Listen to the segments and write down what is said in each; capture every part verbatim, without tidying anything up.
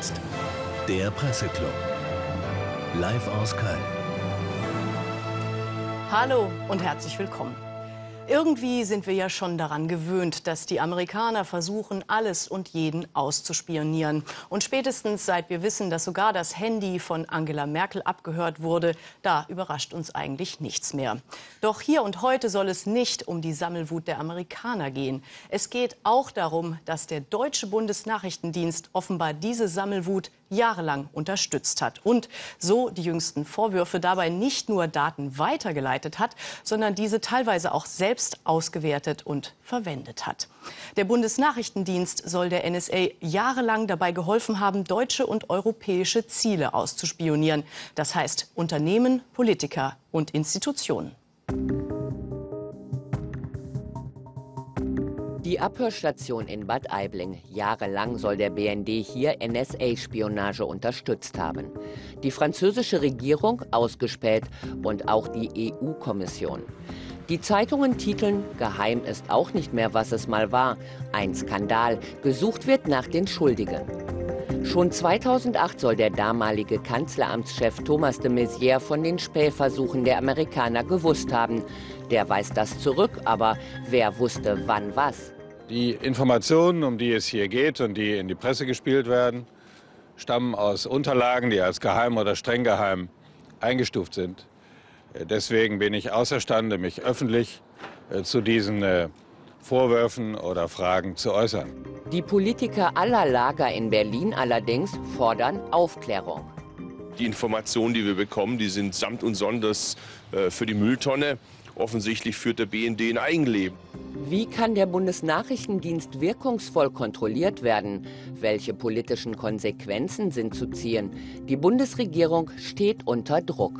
Jetzt der Presseclub. Live aus Köln. Hallo und herzlich willkommen. Irgendwie sind wir ja schon daran gewöhnt, dass die Amerikaner versuchen, alles und jeden auszuspionieren. Und spätestens seit wir wissen, dass sogar das Handy von Angela Merkel abgehört wurde, da überrascht uns eigentlich nichts mehr. Doch hier und heute soll es nicht um die Sammelwut der Amerikaner gehen. Es geht auch darum, dass der deutsche Bundesnachrichtendienst offenbar diese Sammelwut jahrelang unterstützt hat und so die jüngsten Vorwürfe dabei nicht nur Daten weitergeleitet hat, sondern diese teilweise auch selbst ausgewertet und verwendet hat. Der Bundesnachrichtendienst soll der N S A jahrelang dabei geholfen haben, deutsche und europäische Ziele auszuspionieren. Das heißt Unternehmen, Politiker und Institutionen. Die Abhörstation in Bad Aibling. Jahrelang soll der B N D hier N S A-Spionage unterstützt haben. Die französische Regierung ausgespäht und auch die E U-Kommission. Die Zeitungen titeln, geheim ist auch nicht mehr, was es mal war. Ein Skandal, gesucht wird nach den Schuldigen. Schon zweitausendacht soll der damalige Kanzleramtschef Thomas de Maizière von den Spähversuchen der Amerikaner gewusst haben. Der weist das zurück, aber wer wusste wann was? Die Informationen, um die es hier geht und die in die Presse gespielt werden, stammen aus Unterlagen, die als geheim oder streng geheim eingestuft sind. Deswegen bin ich außerstande, mich öffentlich zu diesen Vorwürfen oder Fragen zu äußern. Die Politiker aller Lager in Berlin allerdings fordern Aufklärung. Die Informationen, die wir bekommen, die sind samt und sonders für die Mülltonne. Offensichtlich führt der B N D ein Eigenleben. Wie kann der Bundesnachrichtendienst wirkungsvoll kontrolliert werden? Welche politischen Konsequenzen sind zu ziehen? Die Bundesregierung steht unter Druck.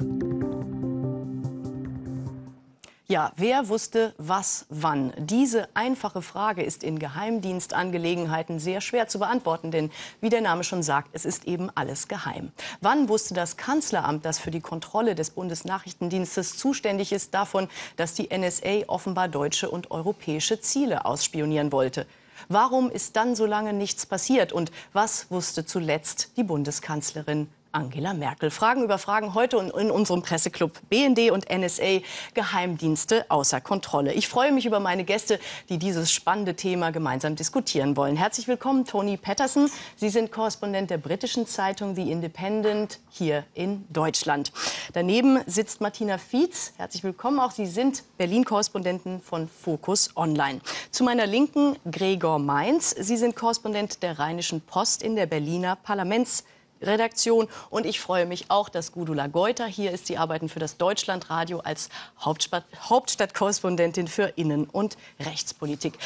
Ja, wer wusste was wann? Diese einfache Frage ist in Geheimdienstangelegenheiten sehr schwer zu beantworten, denn wie der Name schon sagt, es ist eben alles geheim. Wann wusste das Kanzleramt, das für die Kontrolle des Bundesnachrichtendienstes zuständig ist, davon, dass die N S A offenbar deutsche und europäische Ziele ausspionieren wollte? Warum ist dann so lange nichts passiert? Und was wusste zuletzt die Bundeskanzlerin Angela Merkel? Fragen über Fragen heute in unserem Presseclub. B N D und N S A, Geheimdienste außer Kontrolle. Ich freue mich über meine Gäste, die dieses spannende Thema gemeinsam diskutieren wollen. Herzlich willkommen, Toni Pettersen. Sie sind Korrespondent der britischen Zeitung The Independent hier in Deutschland. Daneben sitzt Martina Fietz. Herzlich willkommen auch. Sie sind Berlin-Korrespondentin von Focus Online. Zu meiner Linken Gregor Mainz. Sie sind Korrespondent der Rheinischen Post in der Berliner Parlaments Redaktion. Und ich freue mich auch, dass Gudula Geuter hier ist. Sie arbeiten für das Deutschlandradio als Hauptstadt- Hauptstadtkorrespondentin für Innen- und Rechtspolitik.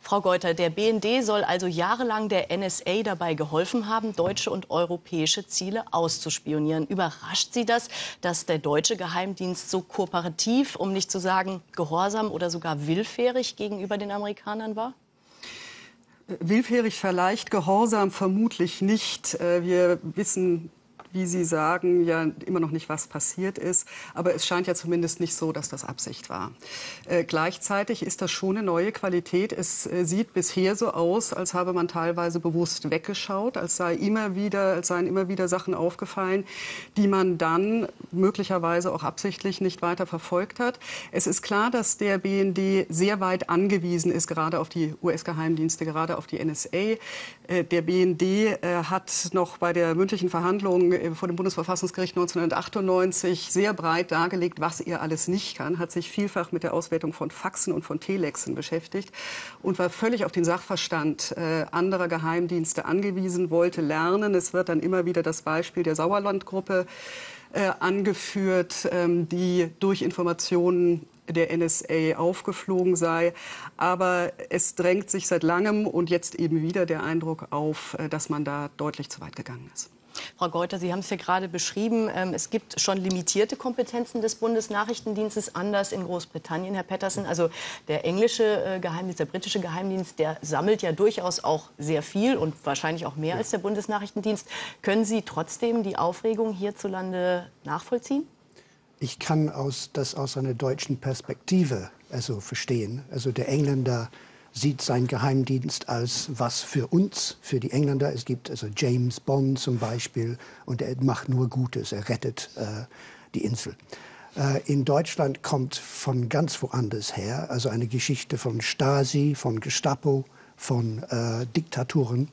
Frau Geuter, der B N D soll also jahrelang der N S A dabei geholfen haben, deutsche und europäische Ziele auszuspionieren. Überrascht Sie das, dass der deutsche Geheimdienst so kooperativ, um nicht zu sagen gehorsam oder sogar willfährig gegenüber den Amerikanern war? Willfährig vielleicht, gehorsam vermutlich nicht. Wir wissen, wie Sie sagen, ja immer noch nicht, was passiert ist. Aber es scheint ja zumindest nicht so, dass das Absicht war. Äh, gleichzeitig ist das schon eine neue Qualität. Es äh, sieht bisher so aus, als habe man teilweise bewusst weggeschaut, als sei immer wieder, als seien immer wieder Sachen aufgefallen, die man dann möglicherweise auch absichtlich nicht weiter verfolgt hat. Es ist klar, dass der B N D sehr weit angewiesen ist, gerade auf die U S-Geheimdienste, gerade auf die N S A. Äh, der B N D äh, hat noch bei der mündlichen Verhandlung vor dem Bundesverfassungsgericht neunzehnhundertachtundneunzig sehr breit dargelegt, was er alles nicht kann, hat sich vielfach mit der Auswertung von Faxen und von Telexen beschäftigt und war völlig auf den Sachverstand äh, anderer Geheimdienste angewiesen, wollte lernen. Es wird dann immer wieder das Beispiel der Sauerland-Gruppe äh, angeführt, ähm, die durch Informationen der N S A aufgeflogen sei. Aber es drängt sich seit langem und jetzt eben wieder der Eindruck auf, dass man da deutlich zu weit gegangen ist. Frau Geuter, Sie haben es ja gerade beschrieben, es gibt schon limitierte Kompetenzen des Bundesnachrichtendienstes, anders in Großbritannien, Herr Pettersen. Also der englische Geheimdienst, der britische Geheimdienst, der sammelt ja durchaus auch sehr viel und wahrscheinlich auch mehr als der Bundesnachrichtendienst. Können Sie trotzdem die Aufregung hierzulande nachvollziehen? Ich kann aus, das aus einer deutschen Perspektive also verstehen. Also der Engländer sieht sein Geheimdienst als was für uns, für die Engländer. Es gibt also James Bond zum Beispiel und er macht nur Gutes, er rettet äh, die Insel. Äh, in Deutschland kommt von ganz woanders her, also eine Geschichte von Stasi, von Gestapo, von äh, Diktaturen.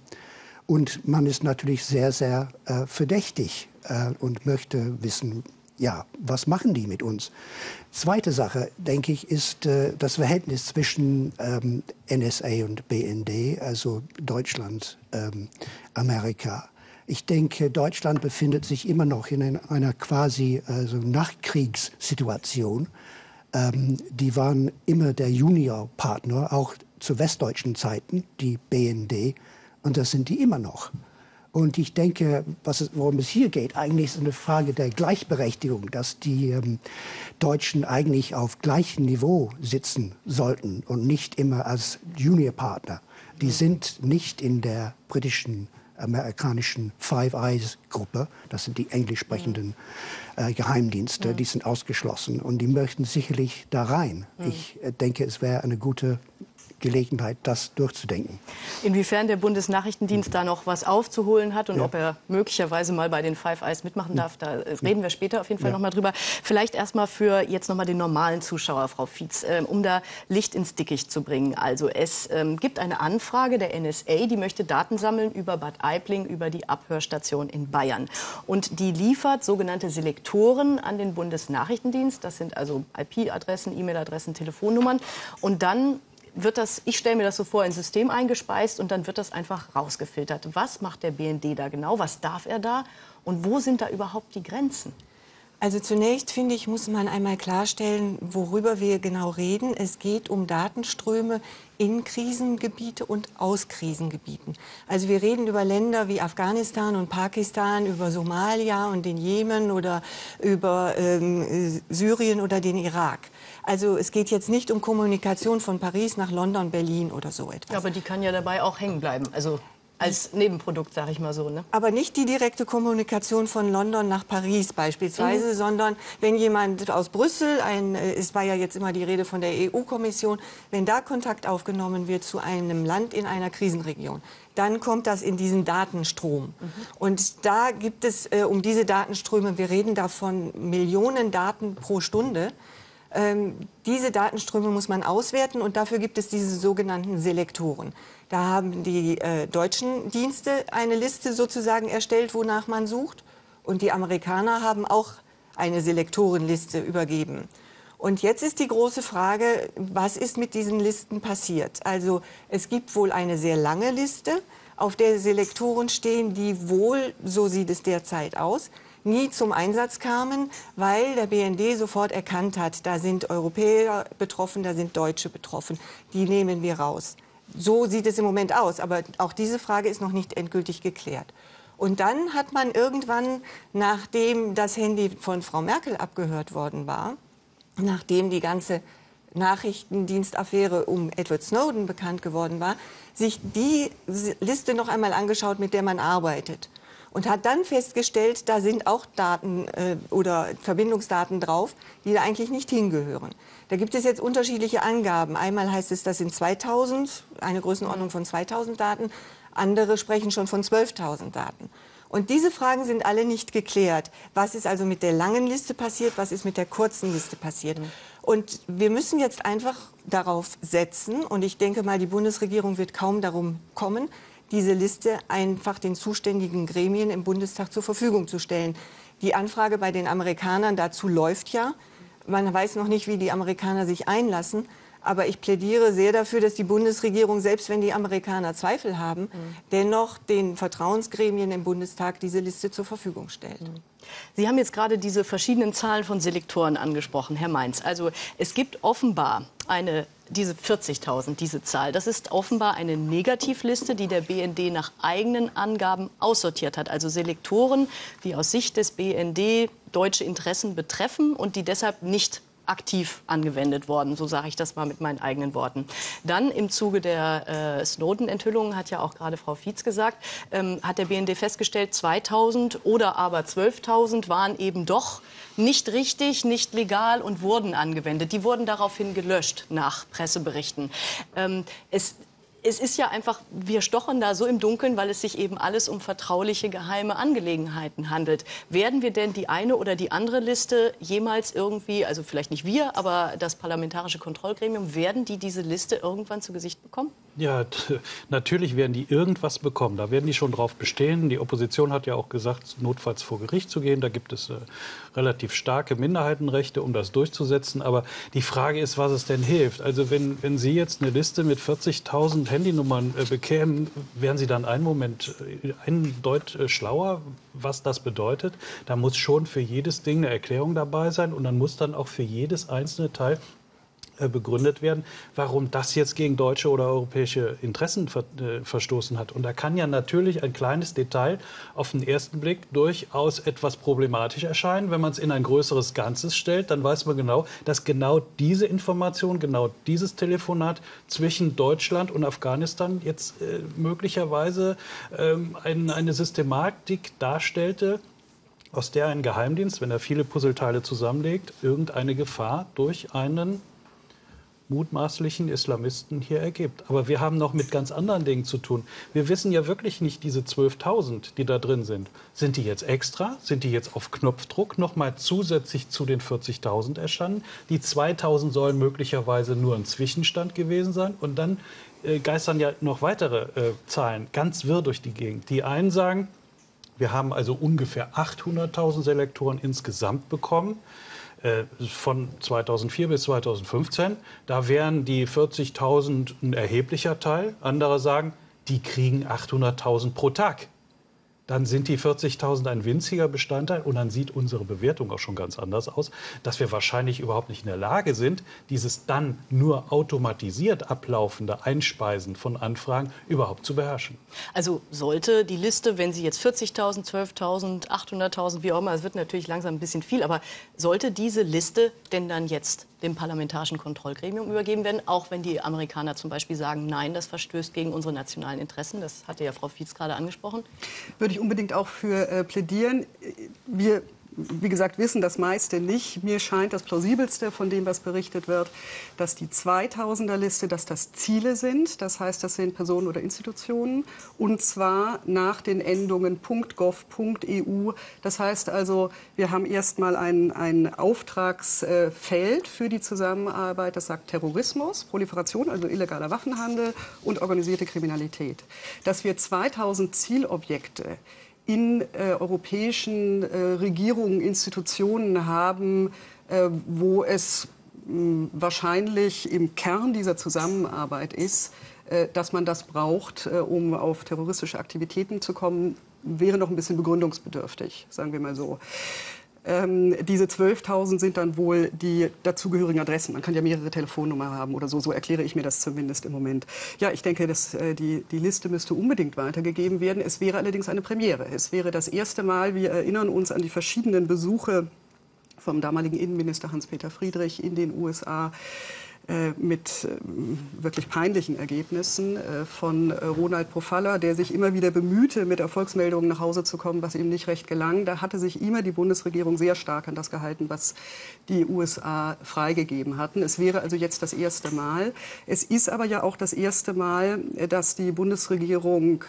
Und man ist natürlich sehr, sehr äh, verdächtig äh, und möchte wissen, ja, was machen die mit uns? Zweite Sache, denke ich, ist äh, das Verhältnis zwischen ähm, N S A und B N D, also Deutschland, ähm, Amerika. Ich denke, Deutschland befindet sich immer noch in einer quasi also Nachkriegssituation. Ähm, die waren immer der Juniorpartner, auch zu westdeutschen Zeiten, die B N D. Und das sind die immer noch. Und ich denke, was es, worum es hier geht, eigentlich ist eine Frage der Gleichberechtigung, dass die ähm, Deutschen eigentlich auf gleichem Niveau sitzen sollten und nicht immer als Juniorpartner. Die sind nicht in der britischen, amerikanischen Five Eyes Gruppe. Das sind die englisch sprechenden äh, Geheimdienste. Die sind ausgeschlossen und die möchten sicherlich da rein. Ich äh, denke, es wäre eine gute Gelegenheit, das durchzudenken. Inwiefern der Bundesnachrichtendienst da noch was aufzuholen hat und ja. ob er möglicherweise mal bei den Five Eyes mitmachen darf, da reden wir später auf jeden Fall ja. noch mal drüber. Vielleicht erstmal für jetzt noch mal den normalen Zuschauer, Frau Fietz, äh, um da Licht ins Dickicht zu bringen. Also es äh, gibt eine Anfrage der N S A, die möchte Daten sammeln über Bad Aibling, über die Abhörstation in Bayern. Und die liefert sogenannte Selektoren an den Bundesnachrichtendienst. Das sind also I P-Adressen, E-Mail-Adressen, Telefonnummern. Und dann wird das, ich stelle mir das so vor, ins System eingespeist und dann wird das einfach rausgefiltert. Was macht der B N D da genau? Was darf er da? Und wo sind da überhaupt die Grenzen? Also zunächst, finde ich, muss man einmal klarstellen, worüber wir genau reden. Es geht um Datenströme in Krisengebiete und aus Krisengebieten. Also wir reden über Länder wie Afghanistan und Pakistan, über Somalia und den Jemen oder über ähm, Syrien oder den Irak. Also es geht jetzt nicht um Kommunikation von Paris nach London, Berlin oder so etwas. Aber die kann ja dabei auch hängen bleiben, also als Nebenprodukt, sage ich mal so. Ne? Aber nicht die direkte Kommunikation von London nach Paris beispielsweise, mhm. sondern wenn jemand aus Brüssel, ein, es war ja jetzt immer die Rede von der E U-Kommission, wenn da Kontakt aufgenommen wird zu einem Land in einer Krisenregion, dann kommt das in diesen Datenstrom. Mhm. Und da gibt es äh, um diese Datenströme, wir reden davon Millionen Daten pro Stunde. Ähm, diese Datenströme muss man auswerten und dafür gibt es diese sogenannten Selektoren. Da haben die äh, deutschen Dienste eine Liste sozusagen erstellt, wonach man sucht. Und die Amerikaner haben auch eine Selektorenliste übergeben. Und jetzt ist die große Frage, was ist mit diesen Listen passiert? Also es gibt wohl eine sehr lange Liste, auf der Selektoren stehen, die wohl, so sieht es derzeit aus, nie zum Einsatz kamen, weil der B N D sofort erkannt hat, da sind Europäer betroffen, da sind Deutsche betroffen. Die nehmen wir raus. So sieht es im Moment aus, aber auch diese Frage ist noch nicht endgültig geklärt. Und dann hat man irgendwann, nachdem das Handy von Frau Merkel abgehört worden war, nachdem die ganze Nachrichtendienstaffäre um Edward Snowden bekannt geworden war, sich die Liste noch einmal angeschaut, mit der man arbeitet. Und hat dann festgestellt, da sind auch Daten äh, oder Verbindungsdaten drauf, die da eigentlich nicht hingehören. Da gibt es jetzt unterschiedliche Angaben. Einmal heißt es, das sind zweitausend, eine Größenordnung von zweitausend Daten. Andere sprechen schon von zwölftausend Daten. Und diese Fragen sind alle nicht geklärt. Was ist also mit der langen Liste passiert? Was ist mit der kurzen Liste passiert? Und wir müssen jetzt einfach darauf setzen, und ich denke mal, die Bundesregierung wird kaum darum kommen, diese Liste einfach den zuständigen Gremien im Bundestag zur Verfügung zu stellen. Die Anfrage bei den Amerikanern dazu läuft ja. Man weiß noch nicht, wie die Amerikaner sich einlassen. Aber ich plädiere sehr dafür, dass die Bundesregierung, selbst wenn die Amerikaner Zweifel haben, mhm. dennoch den Vertrauensgremien im Bundestag diese Liste zur Verfügung stellt. Mhm. Sie haben jetzt gerade diese verschiedenen Zahlen von Selektoren angesprochen, Herr Mainz. Also es gibt offenbar eine, diese vierzigtausend, diese Zahl. Das ist offenbar eine Negativliste, die der B N D nach eigenen Angaben aussortiert hat. Also Selektoren, die aus Sicht des B N D deutsche Interessen betreffen und die deshalb nicht aktiv angewendet worden. So sage ich das mal mit meinen eigenen Worten. Dann im Zuge der äh, Snowden-Enthüllungen, hat ja auch gerade Frau Fietz gesagt, ähm, hat der B N D festgestellt, zweitausend oder aber zwölftausend waren eben doch nicht richtig, nicht legal und wurden angewendet. Die wurden daraufhin gelöscht nach Presseberichten. Ähm, es Es ist ja einfach, wir stochern da so im Dunkeln, weil es sich eben alles um vertrauliche, geheime Angelegenheiten handelt. Werden wir denn die eine oder die andere Liste jemals irgendwie, also vielleicht nicht wir, aber das Parlamentarische Kontrollgremium, werden die diese Liste irgendwann zu Gesicht bekommen? Ja, t- natürlich werden die irgendwas bekommen. Da werden die schon drauf bestehen. Die Opposition hat ja auch gesagt, notfalls vor Gericht zu gehen. Da gibt es äh, relativ starke Minderheitenrechte, um das durchzusetzen. Aber die Frage ist, was es denn hilft. Also wenn, wenn Sie jetzt eine Liste mit vierzigtausend Handynummern äh, bekämen, wären Sie dann einen Moment äh, eindeut äh, schlauer, was das bedeutet. Da muss schon für jedes Ding eine Erklärung dabei sein. Und dann muss dann auch für jedes einzelne Teil begründet werden, warum das jetzt gegen deutsche oder europäische Interessen ver- äh, verstoßen hat. Und da kann ja natürlich ein kleines Detail auf den ersten Blick durchaus etwas problematisch erscheinen. Wenn man es in ein größeres Ganzes stellt, dann weiß man genau, dass genau diese Information, genau dieses Telefonat zwischen Deutschland und Afghanistan jetzt äh, möglicherweise ähm, ein, eine Systematik darstellte, aus der ein Geheimdienst, wenn er viele Puzzleteile zusammenlegt, irgendeine Gefahr durch einen mutmaßlichen Islamisten hier ergibt. Aber wir haben noch mit ganz anderen Dingen zu tun. Wir wissen ja wirklich nicht, diese zwölftausend, die da drin sind, sind die jetzt extra? Sind die jetzt auf Knopfdruck nochmal zusätzlich zu den vierzigtausend erschienen? Die zweitausend sollen möglicherweise nur ein Zwischenstand gewesen sein. Und dann äh, geistern ja noch weitere äh, Zahlen ganz wirr durch die Gegend. Die einen sagen, wir haben also ungefähr achthunderttausend Selektoren insgesamt bekommen. Von zweitausendvier bis zweitausendfünfzehn, da wären die vierzigtausend ein erheblicher Teil. Andere sagen, die kriegen achthunderttausend pro Tag. Dann sind die vierzigtausend ein winziger Bestandteil und dann sieht unsere Bewertung auch schon ganz anders aus, dass wir wahrscheinlich überhaupt nicht in der Lage sind, dieses dann nur automatisiert ablaufende Einspeisen von Anfragen überhaupt zu beherrschen. Also sollte die Liste, wenn sie jetzt vierzigtausend, zwölftausend, achthunderttausend, wie auch immer, es wird natürlich langsam ein bisschen viel, aber sollte diese Liste denn dann jetzt dem Parlamentarischen Kontrollgremium übergeben werden, auch wenn die Amerikaner zum Beispiel sagen, nein, das verstößt gegen unsere nationalen Interessen, das hatte ja Frau Fietz gerade angesprochen? Würde ich unbedingt auch für äh, plädieren. Wir, wie gesagt, wissen das meiste nicht. Mir scheint das plausibelste von dem, was berichtet wird, dass die zweitausender-Liste, dass das Ziele sind. Das heißt, das sind Personen oder Institutionen. Und zwar nach den Endungen .gov, .eu. Das heißt also, wir haben erstmal ein, ein Auftragsfeld für die Zusammenarbeit. Das sagt Terrorismus, Proliferation, also illegaler Waffenhandel und organisierte Kriminalität. Dass wir zweitausend Zielobjekte in äh, europäischen äh, Regierungen, Institutionen haben, äh, wo es mh, wahrscheinlich im Kern dieser Zusammenarbeit ist, äh, dass man das braucht, äh, um auf terroristische Aktivitäten zu kommen, wäre noch ein bisschen begründungsbedürftig, sagen wir mal so. Ähm, diese zwölftausend sind dann wohl die dazugehörigen Adressen. Man kann ja mehrere Telefonnummern haben oder so. So erkläre ich mir das zumindest im Moment. Ja, ich denke, dass, äh, die, die Liste müsste unbedingt weitergegeben werden. Es wäre allerdings eine Premiere. Es wäre das erste Mal, wir erinnern uns an die verschiedenen Besuche vom damaligen Innenminister Hans-Peter Friedrich in den U S A, mit wirklich peinlichen Ergebnissen von Ronald Pofalla, der sich immer wieder bemühte, mit Erfolgsmeldungen nach Hause zu kommen, was ihm nicht recht gelang. Da hatte sich immer die Bundesregierung sehr stark an das gehalten, was die U S A freigegeben hatten. Es wäre also jetzt das erste Mal. Es ist aber ja auch das erste Mal, dass die Bundesregierung,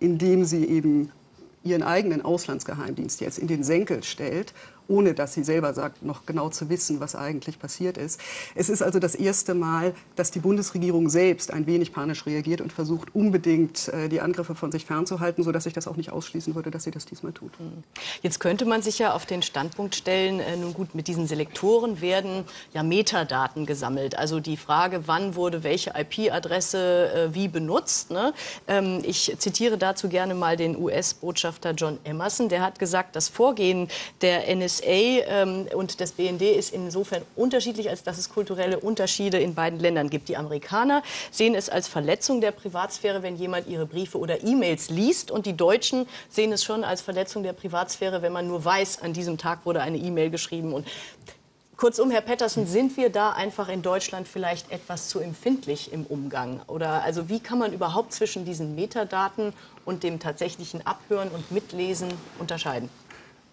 indem sie eben ihren eigenen Auslandsgeheimdienst jetzt in den Senkel stellt, ohne dass sie selber sagt, noch genau zu wissen, was eigentlich passiert ist. Es ist also das erste Mal, dass die Bundesregierung selbst ein wenig panisch reagiert und versucht, unbedingt die Angriffe von sich fernzuhalten, sodass ich das auch nicht ausschließen würde, dass sie das diesmal tut. Jetzt könnte man sich ja auf den Standpunkt stellen, äh, nun gut, mit diesen Selektoren werden ja Metadaten gesammelt. Also die Frage, wann wurde welche I P-Adresse äh, wie benutzt, ne? Ähm, ich zitiere dazu gerne mal den U S-Botschafter John Emerson. Der hat gesagt, das Vorgehen der N S A und das B N D ist insofern unterschiedlich, als dass es kulturelle Unterschiede in beiden Ländern gibt. Die Amerikaner sehen es als Verletzung der Privatsphäre, wenn jemand ihre Briefe oder E-Mails liest. Und die Deutschen sehen es schon als Verletzung der Privatsphäre, wenn man nur weiß, an diesem Tag wurde eine E-Mail geschrieben. Und Kurzum, Herr Pettersen, sind wir da einfach in Deutschland vielleicht etwas zu empfindlich im Umgang? Oder also wie kann man überhaupt zwischen diesen Metadaten und dem tatsächlichen Abhören und Mitlesen unterscheiden?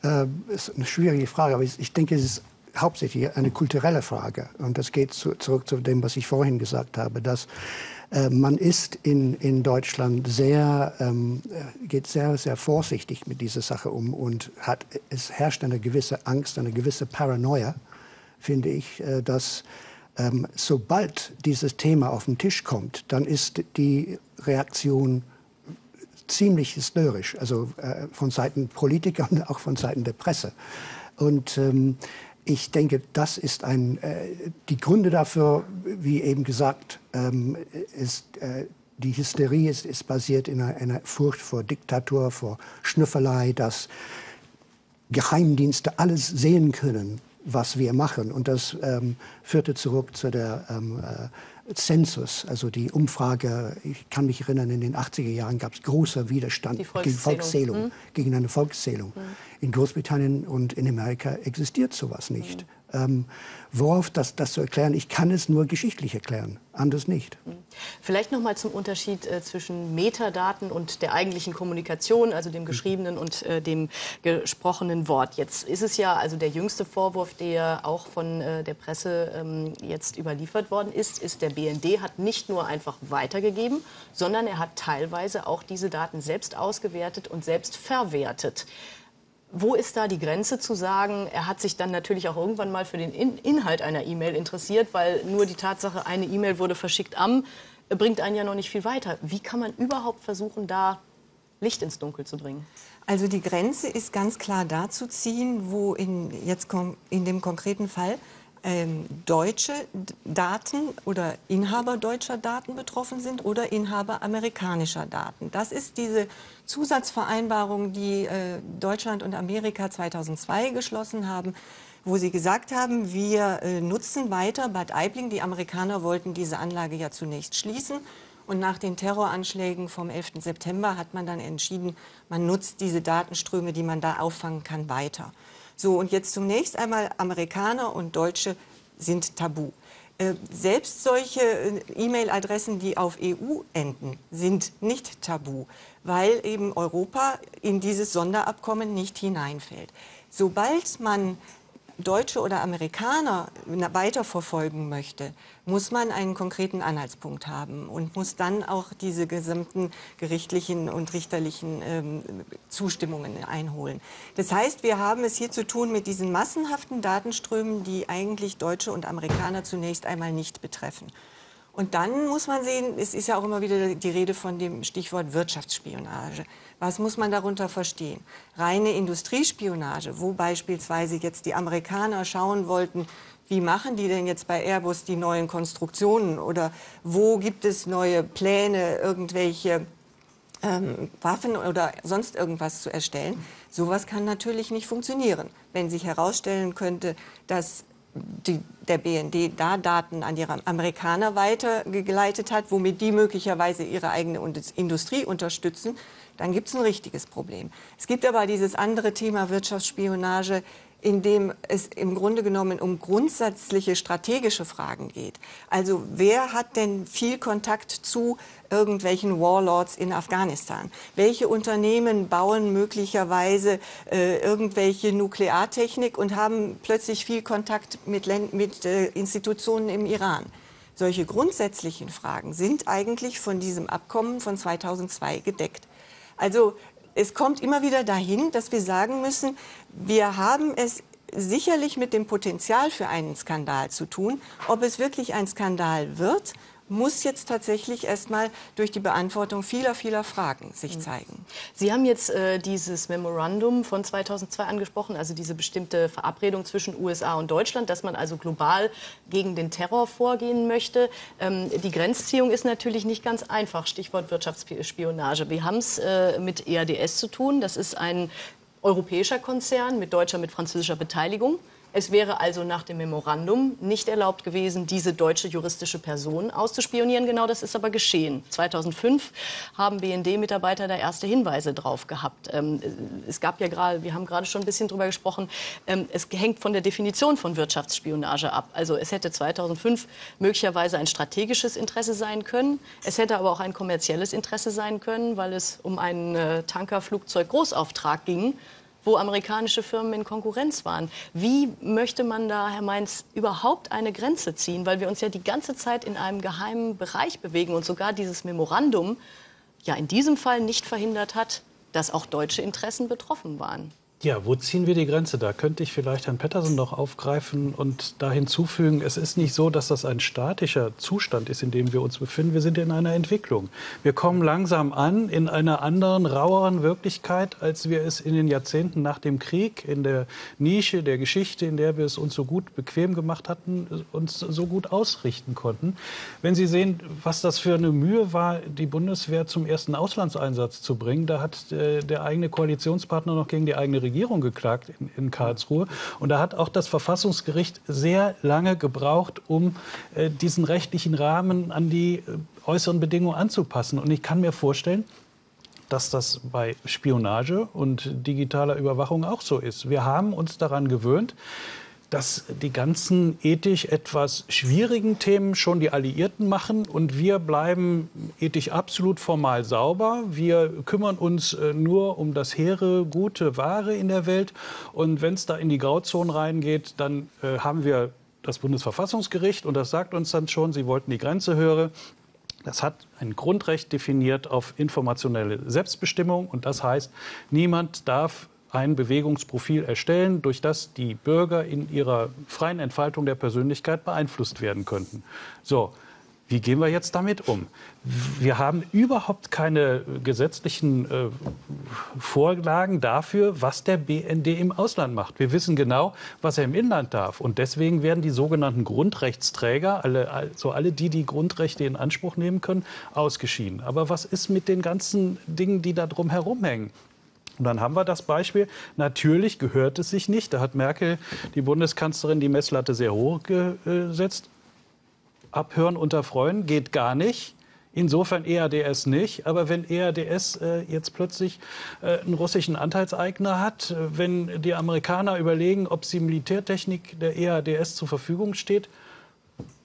Das äh, ist eine schwierige Frage, aber ich, ich denke, es ist hauptsächlich eine kulturelle Frage. Und das geht zu, zurück zu dem, was ich vorhin gesagt habe, dass äh, man ist in, in Deutschland sehr, ähm, geht sehr, sehr vorsichtig mit dieser Sache um und hat, es herrscht eine gewisse Angst, eine gewisse Paranoia, finde ich, dass ähm, sobald dieses Thema auf den Tisch kommt, dann ist die Reaktion ziemlich hysterisch, also äh, von Seiten Politiker und auch von Seiten der Presse. Und ähm, ich denke, das ist ein, äh, die Gründe dafür, wie eben gesagt, ähm, ist, äh, die Hysterie ist, ist basiert in einer, einer Furcht vor Diktatur, vor Schnüffelei, dass Geheimdienste alles sehen können, was wir machen. Und das ähm, führte zurück zu der ähm, äh, Census, also die Umfrage. Ich kann mich erinnern, in den achtziger Jahren gab es großer Widerstand gegen Volkszählung, hm? gegen eine Volkszählung. Hm. In Großbritannien und in Amerika existiert sowas nicht. Hm. Ähm, worauf das, das zu erklären, ich kann es nur geschichtlich erklären, anders nicht. Vielleicht noch mal zum Unterschied äh, zwischen Metadaten und der eigentlichen Kommunikation, also dem geschriebenen und äh, dem gesprochenen Wort. Jetzt ist es ja, also der jüngste Vorwurf, der auch von äh, der Presse ähm, jetzt überliefert worden ist, ist, der B N D hat nicht nur einfach weitergegeben, sondern er hat teilweise auch diese Daten selbst ausgewertet und selbst verwertet. Wo ist da die Grenze zu sagen, er hat sich dann natürlich auch irgendwann mal für den In- Inhalt einer E-Mail interessiert, weil nur die Tatsache, eine E-Mail wurde verschickt am, bringt einen ja noch nicht viel weiter. Wie kann man überhaupt versuchen, da Licht ins Dunkel zu bringen? Also die Grenze ist ganz klar da zu ziehen, wo in, jetzt kom- in dem konkreten Fall ähm, deutsche Daten oder Inhaber deutscher Daten betroffen sind oder Inhaber amerikanischer Daten. Das ist diese Zusatzvereinbarung, die äh, Deutschland und Amerika zweitausendzwei geschlossen haben, wo sie gesagt haben, wir äh, nutzen weiter Bad Aibling. Die Amerikaner wollten diese Anlage ja zunächst schließen. Und nach den Terroranschlägen vom elften September hat man dann entschieden, man nutzt diese Datenströme, die man da auffangen kann, weiter. So, und jetzt zunächst einmal, Amerikaner und Deutsche sind tabu. Äh, selbst solche äh, E-Mail-Adressen, die auf E U enden, sind nicht tabu, weil eben Europa in dieses Sonderabkommen nicht hineinfällt. Sobald man Deutsche oder Amerikaner weiterverfolgen möchte, muss man einen konkreten Anhaltspunkt haben und muss dann auch diese gesamten gerichtlichen und richterlichen ähm, Zustimmungen einholen. Das heißt, wir haben es hier zu tun mit diesen massenhaften Datenströmen, die eigentlich Deutsche und Amerikaner zunächst einmal nicht betreffen. Und dann muss man sehen, es ist ja auch immer wieder die Rede von dem Stichwort Wirtschaftsspionage. Was muss man darunter verstehen? Reine Industriespionage, wo beispielsweise jetzt die Amerikaner schauen wollten, wie machen die denn jetzt bei Airbus die neuen Konstruktionen oder wo gibt es neue Pläne, irgendwelche ähm, Waffen oder sonst irgendwas zu erstellen. Sowas kann natürlich nicht funktionieren, wenn sich herausstellen könnte, dass Die, der B N D da Daten an die Amerikaner weitergeleitet hat, womit die möglicherweise ihre eigene Industrie unterstützen, dann gibt es ein richtiges Problem. Es gibt aber dieses andere Thema Wirtschaftsspionage, in dem es im Grunde genommen um grundsätzliche strategische Fragen geht. Also wer hat denn viel Kontakt zu irgendwelchen Warlords in Afghanistan? Welche Unternehmen bauen möglicherweise äh, irgendwelche Nukleartechnik und haben plötzlich viel Kontakt mit, Länd- mit äh, Institutionen im Iran? Solche grundsätzlichen Fragen sind eigentlich von diesem Abkommen von zweitausendzwei gedeckt. Also es kommt immer wieder dahin, dass wir sagen müssen, wir haben es sicherlich mit dem Potenzial für einen Skandal zu tun. Ob es wirklich ein Skandal wird, muss jetzt tatsächlich erstmal durch die Beantwortung vieler, vieler Fragen sich zeigen. Sie haben jetzt äh, dieses Memorandum von zweitausendzwei angesprochen, also diese bestimmte Verabredung zwischen U S A und Deutschland, dass man also global gegen den Terror vorgehen möchte. Ähm, die Grenzziehung ist natürlich nicht ganz einfach, Stichwort Wirtschaftsspionage. Wir haben es äh, mit E A D S zu tun, das ist ein europäischer Konzern mit deutscher, mit französischer Beteiligung. Es wäre also nach dem Memorandum nicht erlaubt gewesen, diese deutsche juristische Person auszuspionieren. Genau das ist aber geschehen. zweitausendfünf haben B N D-Mitarbeiter da erste Hinweise drauf gehabt. Es gab ja gerade, wir haben gerade schon ein bisschen drüber gesprochen, es hängt von der Definition von Wirtschaftsspionage ab. Also es hätte zweitausendfünf möglicherweise ein strategisches Interesse sein können. Es hätte aber auch ein kommerzielles Interesse sein können, weil es um einen Tankerflugzeug-Großauftrag ging, wo amerikanische Firmen in Konkurrenz waren. Wie möchte man da, Herr Mainz, überhaupt eine Grenze ziehen? Weil wir uns ja die ganze Zeit in einem geheimen Bereich bewegen und sogar dieses Memorandum ja in diesem Fall nicht verhindert hat, dass auch deutsche Interessen betroffen waren. Ja, wo ziehen wir die Grenze? Da könnte ich vielleicht Herrn Pettersen noch aufgreifen und da hinzufügen, es ist nicht so, dass das ein statischer Zustand ist, in dem wir uns befinden. Wir sind in einer Entwicklung. Wir kommen langsam an in einer anderen, raueren Wirklichkeit, als wir es in den Jahrzehnten nach dem Krieg, in der Nische der Geschichte, in der wir es uns so gut bequem gemacht hatten, uns so gut ausrichten konnten. Wenn Sie sehen, was das für eine Mühe war, die Bundeswehr zum ersten Auslandseinsatz zu bringen, da hat äh, der eigene Koalitionspartner noch gegen die eigene Regierung Regierung geklagt in, in Karlsruhe. Und da hat auch das Verfassungsgericht sehr lange gebraucht, um äh, diesen rechtlichen Rahmen an die äh, äußeren Bedingungen anzupassen. Und ich kann mir vorstellen, dass das bei Spionage und digitaler Überwachung auch so ist. Wir haben uns daran gewöhnt, dass die ganzen ethisch etwas schwierigen Themen schon die Alliierten machen und wir bleiben ethisch absolut formal sauber. Wir kümmern uns nur um das hehre, gute, wahre in der Welt und wenn es da in die Grauzonen reingeht, dann äh, haben wir das Bundesverfassungsgericht und das sagt uns dann schon, sie wollten die Grenze höher. Das hat ein Grundrecht definiert auf informationelle Selbstbestimmung und das heißt, niemand darf ein Bewegungsprofil erstellen, durch das die Bürger in ihrer freien Entfaltung der Persönlichkeit beeinflusst werden könnten. So, wie gehen wir jetzt damit um? Wir haben überhaupt keine gesetzlichen äh, Vorlagen dafür, was der B N D im Ausland macht. Wir wissen genau, was er im Inland darf. Und deswegen werden die sogenannten Grundrechtsträger, alle, also alle die, die Grundrechte in Anspruch nehmen können, ausgeschieden. Aber was ist mit den ganzen Dingen, die da drum herumhängen? Und dann haben wir das Beispiel, natürlich gehört es sich nicht, da hat Merkel, die Bundeskanzlerin, die Messlatte sehr hoch gesetzt. Abhören unter Freunden geht gar nicht, insofern E A D S nicht. Aber wenn E A D S äh, jetzt plötzlich äh, einen russischen Anteilseigner hat, wenn die Amerikaner überlegen, ob sie Militärtechnik der E A D S zur Verfügung steht,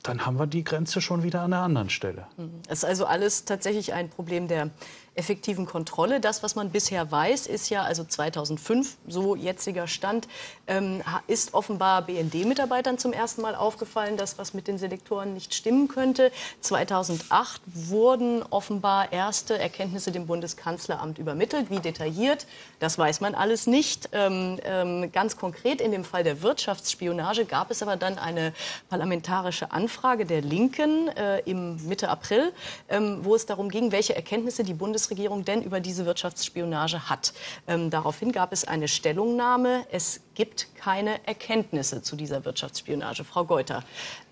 dann haben wir die Grenze schon wieder an einer anderen Stelle. Es ist also alles tatsächlich ein Problem der effektiven Kontrolle. Das, was man bisher weiß, ist ja, also zweitausendfünf, so jetziger Stand, ähm, ist offenbar B N D-Mitarbeitern zum ersten Mal aufgefallen, dass was mit den Selektoren nicht stimmen könnte. zweitausendacht wurden offenbar erste Erkenntnisse dem Bundeskanzleramt übermittelt. Wie detailliert, das weiß man alles nicht. Ähm, ähm, ganz konkret in dem Fall der Wirtschaftsspionage gab es aber dann eine parlamentarische Anfrage der Linken äh, im Mitte April, ähm, wo es darum ging, welche Erkenntnisse die Bundesregierung Regierung denn über diese Wirtschaftsspionage hat. Ähm, daraufhin gab es eine Stellungnahme. Es gibt keine Erkenntnisse zu dieser Wirtschaftsspionage. Frau Geuter,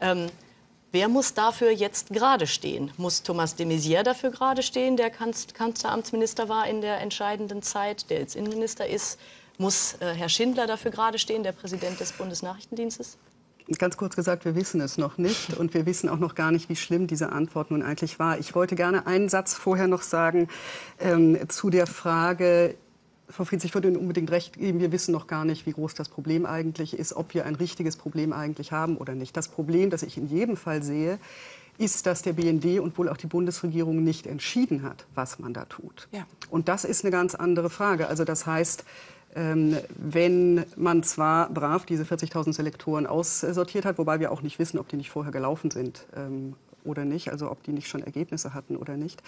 ähm, wer muss dafür jetzt gerade stehen? Muss Thomas de Maizière dafür gerade stehen, der Kanz- Kanzleramtsminister war in der entscheidenden Zeit, der jetzt Innenminister ist? Muss äh, Herr Schindler dafür gerade stehen, der Präsident des Bundesnachrichtendienstes? Ganz kurz gesagt, wir wissen es noch nicht und wir wissen auch noch gar nicht, wie schlimm diese Antwort nun eigentlich war. Ich wollte gerne einen Satz vorher noch sagen ähm, zu der Frage, Frau Friedrich, ich würde Ihnen unbedingt recht geben, wir wissen noch gar nicht, wie groß das Problem eigentlich ist, ob wir ein richtiges Problem eigentlich haben oder nicht. Das Problem, das ich in jedem Fall sehe, ist, dass der B N D und wohl auch die Bundesregierung nicht entschieden hat, was man da tut. Ja. Und das ist eine ganz andere Frage. Also das heißt, Ähm, wenn man zwar brav diese vierzigtausend Selektoren aussortiert hat, wobei wir auch nicht wissen, ob die nicht vorher gelaufen sind ähm, oder nicht, also ob die nicht schon Ergebnisse hatten oder nicht.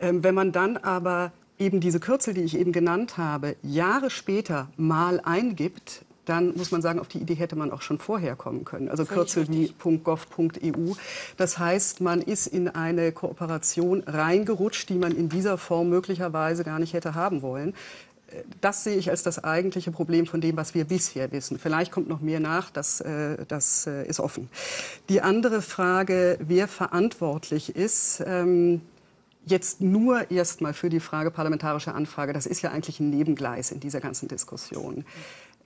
Ähm, wenn man dann aber eben diese Kürzel, die ich eben genannt habe, Jahre später mal eingibt, dann muss man sagen, auf die Idee hätte man auch schon vorher kommen können. Also Kürzel wie .gov.eu. Das heißt, man ist in eine Kooperation reingerutscht, die man in dieser Form möglicherweise gar nicht hätte haben wollen. Das sehe ich als das eigentliche Problem von dem, was wir bisher wissen. Vielleicht kommt noch mehr nach, das, äh, das äh, ist offen. Die andere Frage, wer verantwortlich ist, ähm, jetzt nur erstmal für die Frage parlamentarische Anfrage, das ist ja eigentlich ein Nebengleis in dieser ganzen Diskussion.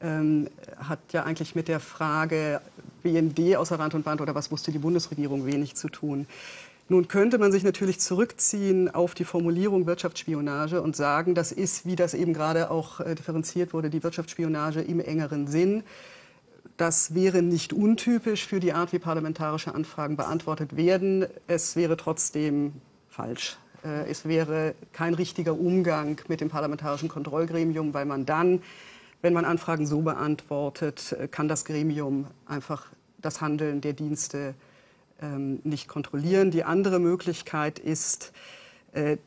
ähm, hat ja eigentlich mit der Frage B N D außer Rand und Band oder was wusste die Bundesregierung wenig zu tun. Nun könnte man sich natürlich zurückziehen auf die Formulierung Wirtschaftsspionage und sagen, das ist, wie das eben gerade auch differenziert wurde, die Wirtschaftsspionage im engeren Sinn. Das wäre nicht untypisch für die Art, wie parlamentarische Anfragen beantwortet werden. Es wäre trotzdem falsch. Es wäre kein richtiger Umgang mit dem parlamentarischen Kontrollgremium, weil man dann, wenn man Anfragen so beantwortet, kann das Gremium einfach das Handeln der Dienste nicht kontrollieren. Die andere Möglichkeit ist,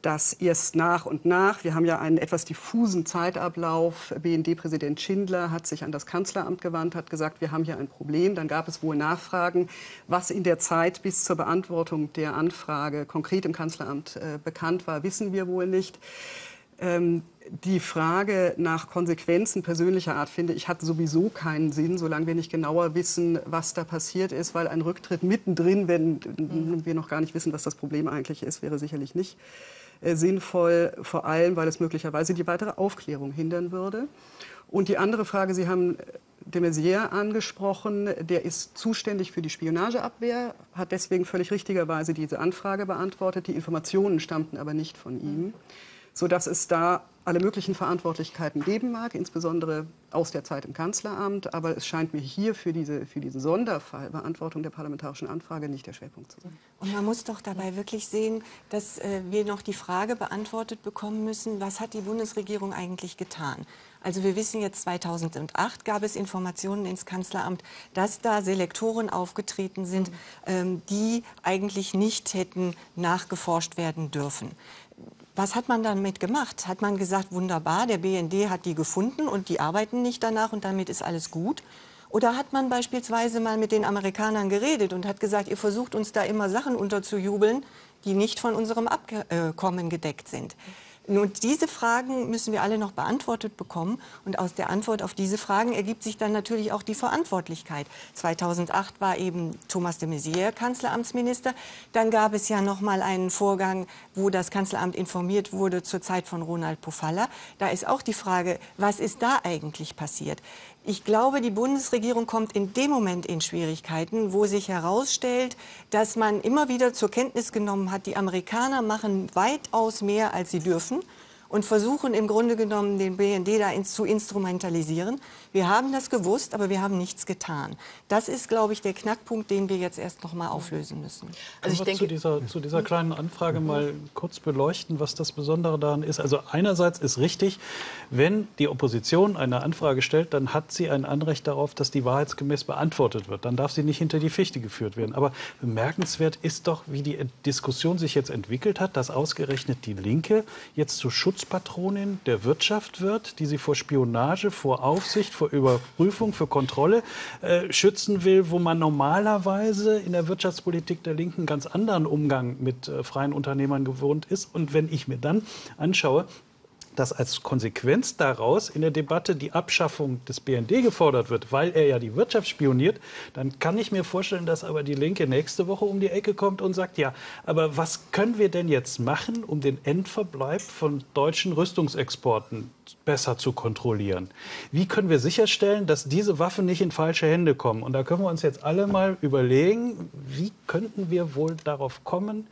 dass erst nach und nach, wir haben ja einen etwas diffusen Zeitablauf, B N D-Präsident Schindler hat sich an das Kanzleramt gewandt, hat gesagt, wir haben hier ein Problem. Dann gab es wohl Nachfragen, was in der Zeit bis zur Beantwortung der Anfrage konkret im Kanzleramt bekannt war, wissen wir wohl nicht. Die Frage nach Konsequenzen persönlicher Art, finde ich, hat sowieso keinen Sinn, solange wir nicht genauer wissen, was da passiert ist, weil ein Rücktritt mittendrin, wenn mhm. wir noch gar nicht wissen, was das Problem eigentlich ist, wäre sicherlich nicht äh, sinnvoll, vor allem, weil es möglicherweise die weitere Aufklärung hindern würde. Und die andere Frage, Sie haben de Maizière angesprochen, der ist zuständig für die Spionageabwehr, hat deswegen völlig richtigerweise diese Anfrage beantwortet, die Informationen stammten aber nicht von ihm. Mhm. Sodass es da alle möglichen Verantwortlichkeiten geben mag, insbesondere aus der Zeit im Kanzleramt. Aber es scheint mir hier für diese, für diesen Sonderfall Beantwortung der parlamentarischen Anfrage nicht der Schwerpunkt zu sein. Und man muss doch dabei wirklich sehen, dass äh, wir noch die Frage beantwortet bekommen müssen, was hat die Bundesregierung eigentlich getan? Also wir wissen jetzt, zweitausendacht gab es Informationen ins Kanzleramt, dass da Selektoren aufgetreten sind, ähm, die eigentlich nicht hätten nachgeforscht werden dürfen. Was hat man damit gemacht? Hat man gesagt, wunderbar, der B N D hat die gefunden und die arbeiten nicht danach und damit ist alles gut? Oder hat man beispielsweise mal mit den Amerikanern geredet und hat gesagt, ihr versucht uns da immer Sachen unterzujubeln, die nicht von unserem Abkommen gedeckt sind? Und diese Fragen müssen wir alle noch beantwortet bekommen. Und aus der Antwort auf diese Fragen ergibt sich dann natürlich auch die Verantwortlichkeit. zweitausendacht war eben Thomas de Maizière Kanzleramtsminister. Dann gab es ja noch mal einen Vorgang, wo das Kanzleramt informiert wurde zur Zeit von Ronald Pofalla. Da ist auch die Frage, was ist da eigentlich passiert? Ich glaube, die Bundesregierung kommt in dem Moment in Schwierigkeiten, wo sich herausstellt, dass man immer wieder zur Kenntnis genommen hat, die Amerikaner machen weitaus mehr, als sie dürfen und versuchen im Grunde genommen, den B N D da zu instrumentalisieren. Wir haben das gewusst, aber wir haben nichts getan. Das ist, glaube ich, der Knackpunkt, den wir jetzt erst noch mal auflösen müssen. Also ich denke, zu dieser, zu dieser kleinen Anfrage mal kurz beleuchten, was das Besondere daran ist. Also einerseits ist richtig, wenn die Opposition eine Anfrage stellt, dann hat sie ein Anrecht darauf, dass die wahrheitsgemäß beantwortet wird. Dann darf sie nicht hinter die Fichte geführt werden. Aber bemerkenswert ist doch, wie die Diskussion sich jetzt entwickelt hat, dass ausgerechnet die Linke jetzt zur Schutzpatronin der Wirtschaft wird, die sie vor Spionage, vor Aufsicht, vor Überprüfung, für Kontrolle äh, schützen will, wo man normalerweise in der Wirtschaftspolitik der Linken ganz anderen Umgang mit äh, freien Unternehmern gewohnt ist. Und wenn ich mir dann anschaue, dass als Konsequenz daraus in der Debatte die Abschaffung des B N D gefordert wird, weil er ja die Wirtschaft spioniert, dann kann ich mir vorstellen, dass aber die Linke nächste Woche um die Ecke kommt und sagt, ja, aber was können wir denn jetzt machen, um den Endverbleib von deutschen Rüstungsexporten besser zu kontrollieren? Wie können wir sicherstellen, dass diese Waffen nicht in falsche Hände kommen? Und da können wir uns jetzt alle mal überlegen, wie könnten wir wohl darauf kommen,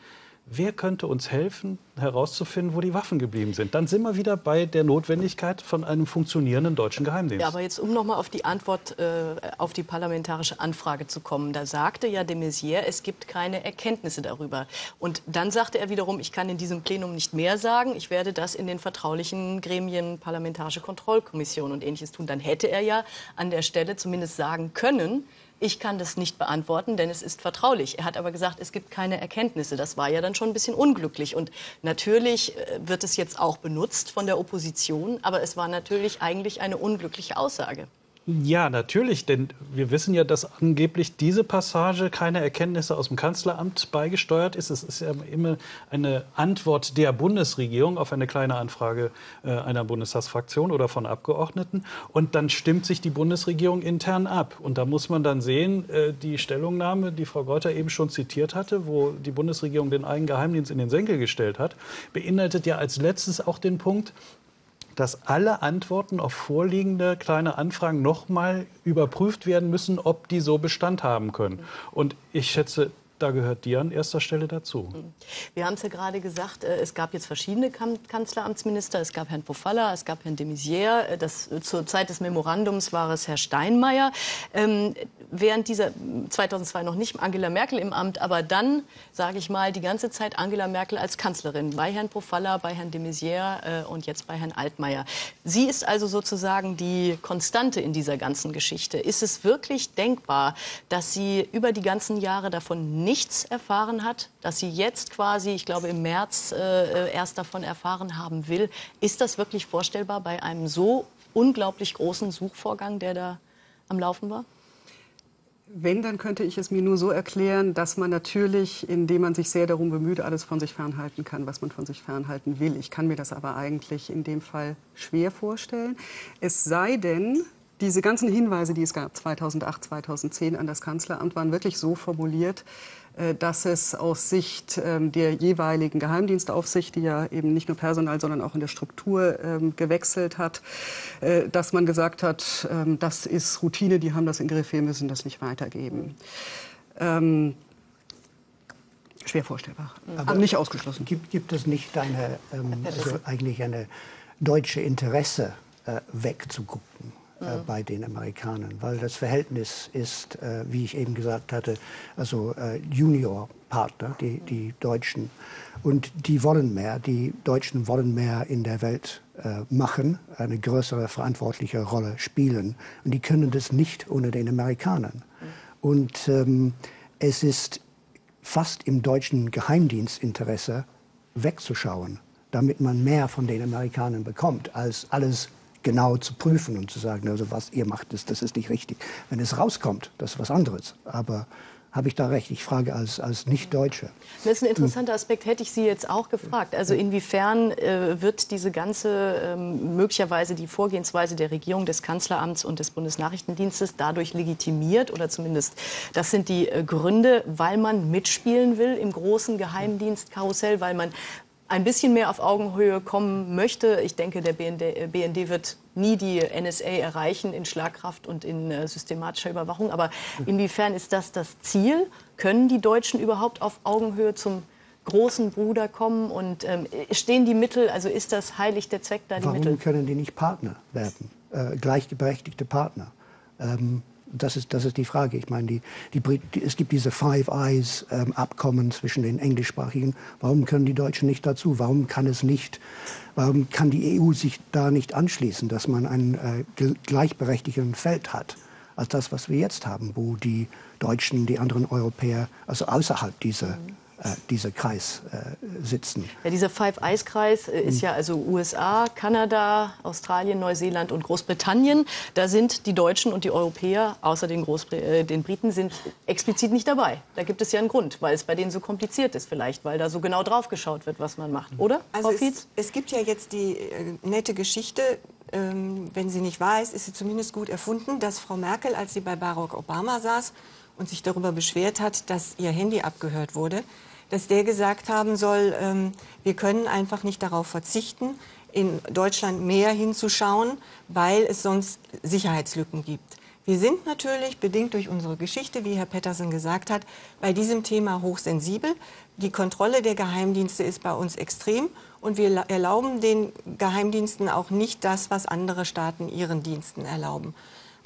wer könnte uns helfen, herauszufinden, wo die Waffen geblieben sind? Dann sind wir wieder bei der Notwendigkeit von einem funktionierenden deutschen Geheimdienst. Ja, aber jetzt, um noch mal auf die Antwort äh, auf die parlamentarische Anfrage zu kommen. Da sagte ja de Maizière, es gibt keine Erkenntnisse darüber. Und dann sagte er wiederum, ich kann in diesem Plenum nicht mehr sagen. Ich werde das in den vertraulichen Gremien, Parlamentarische Kontrollkommission und Ähnliches tun. Dann hätte er ja an der Stelle zumindest sagen können, ich kann das nicht beantworten, denn es ist vertraulich. Er hat aber gesagt, es gibt keine Erkenntnisse. Das war ja dann schon ein bisschen unglücklich. Und natürlich wird es jetzt auch benutzt von der Opposition, aber es war natürlich eigentlich eine unglückliche Aussage. Ja, natürlich, denn wir wissen ja, dass angeblich diese Passage keine Erkenntnisse aus dem Kanzleramt beigesteuert ist. Es ist ja immer eine Antwort der Bundesregierung auf eine kleine Anfrage einer Bundestagsfraktion oder von Abgeordneten. Und dann stimmt sich die Bundesregierung intern ab. Und da muss man dann sehen, die Stellungnahme, die Frau Geuter eben schon zitiert hatte, wo die Bundesregierung den eigenen Geheimdienst in den Senkel gestellt hat, beinhaltet ja als letztes auch den Punkt, dass alle Antworten auf vorliegende kleine Anfragen nochmal überprüft werden müssen, ob die so Bestand haben können. Und ich schätze, da gehört die an erster Stelle dazu. Wir haben es ja gerade gesagt, es gab jetzt verschiedene Kanzleramtsminister. Es gab Herrn Pofalla, es gab Herrn de Maizière. Das, zur Zeit des Memorandums war es Herr Steinmeier. Ähm, während dieser zweitausendzwei noch nicht Angela Merkel im Amt, aber dann, sage ich mal, die ganze Zeit Angela Merkel als Kanzlerin. Bei Herrn Pofalla, bei Herrn de Maizière äh, und jetzt bei Herrn Altmaier. Sie ist also sozusagen die Konstante in dieser ganzen Geschichte. Ist es wirklich denkbar, dass sie über die ganzen Jahre davon nicht nichts erfahren hat, dass sie jetzt quasi, ich glaube im März, äh, erst davon erfahren haben will? Ist das wirklich vorstellbar bei einem so unglaublich großen Suchvorgang, der da am Laufen war? Wenn, dann könnte ich es mir nur so erklären, dass man natürlich, indem man sich sehr darum bemüht, alles von sich fernhalten kann, was man von sich fernhalten will. Ich kann mir das aber eigentlich in dem Fall schwer vorstellen. Es sei denn, diese ganzen Hinweise, die es gab zweitausendacht, zweitausendzehn an das Kanzleramt, waren wirklich so formuliert, dass es aus Sicht der jeweiligen Geheimdienstaufsicht, die ja eben nicht nur personal, sondern auch in der Struktur gewechselt hat, dass man gesagt hat, das ist Routine, die haben das im Griff, wir müssen das nicht weitergeben. Ähm, schwer vorstellbar, aber, aber nicht ausgeschlossen. Gibt, gibt es nicht eine, ähm, also eigentlich eine deutsche Interesse, äh, wegzugucken bei den Amerikanern, weil das Verhältnis ist, äh, wie ich eben gesagt hatte, also äh, Juniorpartner, die, die Deutschen. Und die wollen mehr, die Deutschen wollen mehr in der Welt äh, machen, eine größere, verantwortliche Rolle spielen. Und die können das nicht ohne den Amerikanern. Und ähm, es ist fast im deutschen Geheimdienstinteresse, wegzuschauen, damit man mehr von den Amerikanern bekommt, als alles genau zu prüfen und zu sagen, also was ihr macht, das, das ist nicht richtig. Wenn es rauskommt, das ist was anderes. Aber habe ich da recht? Ich frage als, als Nicht-Deutsche. Das ist ein interessanter Aspekt, hätte ich Sie jetzt auch gefragt. Also inwiefern äh, wird diese ganze, ähm, möglicherweise die Vorgehensweise der Regierung, des Kanzleramts und des Bundesnachrichtendienstes dadurch legitimiert? Oder zumindest, das sind die äh, Gründe, weil man mitspielen will im großen Geheimdienstkarussell, weil man ein bisschen mehr auf Augenhöhe kommen möchte. Ich denke, der B N D, B N D wird nie die N S A erreichen in Schlagkraft und in äh, systematischer Überwachung. Aber inwiefern ist das das Ziel? Können die Deutschen überhaupt auf Augenhöhe zum großen Bruder kommen? Und ähm, stehen die Mittel, also ist das heilig der Zweck da, die Warum Mittel? Warum können die nicht Partner werden, äh, gleichberechtigte Partner? Ähm Das ist, das ist die Frage. Ich meine, die, die Brit- es gibt diese Five Eyes ähm, Abkommen zwischen den Englischsprachigen. Warum können die Deutschen nicht dazu? Warum kann es nicht? Warum kann die E U sich da nicht anschließen, dass man einen äh, gleichberechtigten Feld hat als das, was wir jetzt haben, wo die Deutschen, die anderen Europäer, also außerhalb dieser Äh, dieser Kreis äh, sitzen. Ja, dieser Five-Eyes-Kreis äh, ist ja also U S A, Kanada, Australien, Neuseeland und Großbritannien. Da sind die Deutschen und die Europäer, außer den, Großbr- äh, den Briten, sind explizit nicht dabei. Da gibt es ja einen Grund, weil es bei denen so kompliziert ist vielleicht, weil da so genau drauf geschaut wird, was man macht, oder, also Frau Fietz? Es, es gibt ja jetzt die äh, nette Geschichte, ähm, wenn sie nicht wahr ist, ist sie zumindest gut erfunden, dass Frau Merkel, als sie bei Barack Obama saß und sich darüber beschwert hat, dass ihr Handy abgehört wurde, dass der gesagt haben soll, ähm, wir können einfach nicht darauf verzichten, in Deutschland mehr hinzuschauen, weil es sonst Sicherheitslücken gibt. Wir sind natürlich, bedingt durch unsere Geschichte, wie Herr Pettersen gesagt hat, bei diesem Thema hochsensibel. Die Kontrolle der Geheimdienste ist bei uns extrem und wir erlauben den Geheimdiensten auch nicht das, was andere Staaten ihren Diensten erlauben.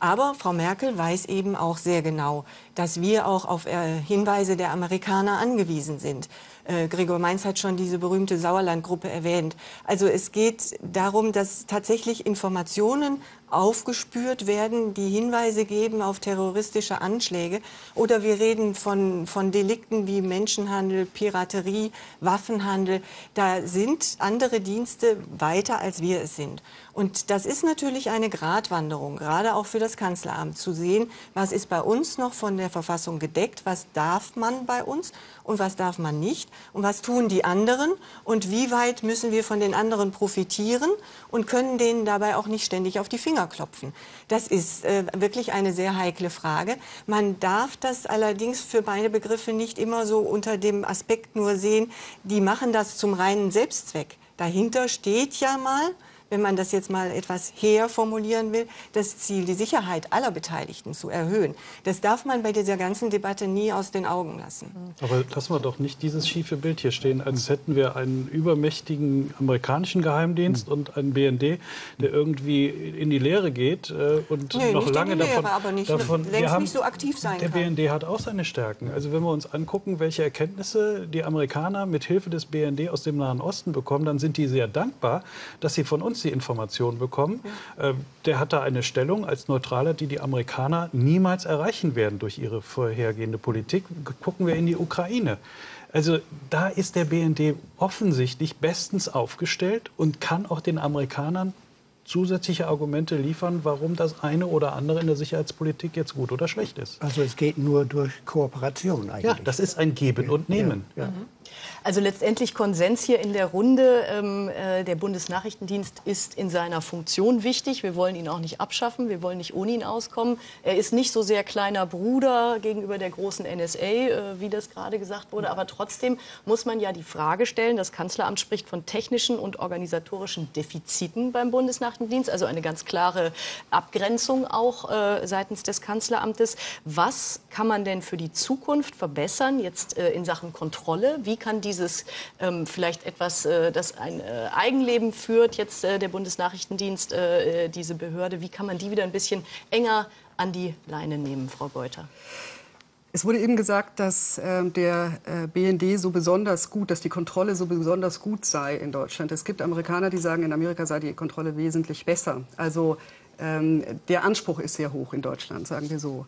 Aber Frau Merkel weiß eben auch sehr genau, dass wir auch auf äh, Hinweise der Amerikaner angewiesen sind. Äh, Gregor Mainz hat schon diese berühmte Sauerland-Gruppe erwähnt. Also es geht darum, dass tatsächlich Informationen aufgespürt werden, die Hinweise geben auf terroristische Anschläge. Oder wir reden von, von Delikten wie Menschenhandel, Piraterie, Waffenhandel. Da sind andere Dienste weiter, als wir es sind. Und das ist natürlich eine Gratwanderung, gerade auch für das Kanzleramt, zu sehen, was ist bei uns noch von der Verfassung gedeckt, was darf man bei uns und was darf man nicht und was tun die anderen und wie weit müssen wir von den anderen profitieren und können denen dabei auch nicht ständig auf die Finger klopfen. Das ist äh, wirklich eine sehr heikle Frage. Man darf das allerdings für meine Begriffe nicht immer so unter dem Aspekt nur sehen, die machen das zum reinen Selbstzweck. Dahinter steht ja mal, wenn man das jetzt mal etwas herformulieren will, das Ziel, die Sicherheit aller Beteiligten zu erhöhen. Das darf man bei dieser ganzen Debatte nie aus den Augen lassen. Aber lassen wir doch nicht dieses schiefe Bild hier stehen, als hätten wir einen übermächtigen amerikanischen Geheimdienst mhm. und einen B N D, der irgendwie in die Leere geht und nee, noch lange Lehre, davon, aber nicht, davon längst wir haben, nicht so aktiv sein der kann. Der B N D hat auch seine Stärken. Also wenn wir uns angucken, welche Erkenntnisse die Amerikaner mit Hilfe des B N D aus dem Nahen Osten bekommen, dann sind die sehr dankbar, dass sie von uns die Informationen bekommen. Ja. Der hat da eine Stellung als Neutraler, die die Amerikaner niemals erreichen werden durch ihre vorhergehende Politik. Gucken wir in die Ukraine. Also da ist der B N D offensichtlich bestens aufgestellt und kann auch den Amerikanern zusätzliche Argumente liefern, warum das eine oder andere in der Sicherheitspolitik jetzt gut oder schlecht ist. Also es geht nur durch Kooperation eigentlich. Ja, das ist ein Geben und Nehmen. Ja, ja. Also letztendlich Konsens hier in der Runde. Ähm, äh, der Bundesnachrichtendienst ist in seiner Funktion wichtig. Wir wollen ihn auch nicht abschaffen. Wir wollen nicht ohne ihn auskommen. Er ist nicht so sehr kleiner Bruder gegenüber der großen N S A, äh, wie das gerade gesagt wurde. Aber trotzdem muss man ja die Frage stellen, das Kanzleramt spricht von technischen und organisatorischen Defiziten beim Bundesnachrichtendienst. Also eine ganz klare Abgrenzung auch äh, seitens des Kanzleramtes. Was kann man denn für die Zukunft verbessern, jetzt äh, in Sachen Kontrolle? Wie kann dieses ähm, vielleicht etwas, äh, das ein äh, Eigenleben führt, jetzt äh, der Bundesnachrichtendienst, äh, diese Behörde, wie kann man die wieder ein bisschen enger an die Leine nehmen, Frau Geuter? Es wurde eben gesagt, dass äh, der äh, B N D so besonders gut, dass die Kontrolle so besonders gut sei in Deutschland. Es gibt Amerikaner, die sagen, in Amerika sei die Kontrolle wesentlich besser. Also ähm, der Anspruch ist sehr hoch in Deutschland, sagen wir so.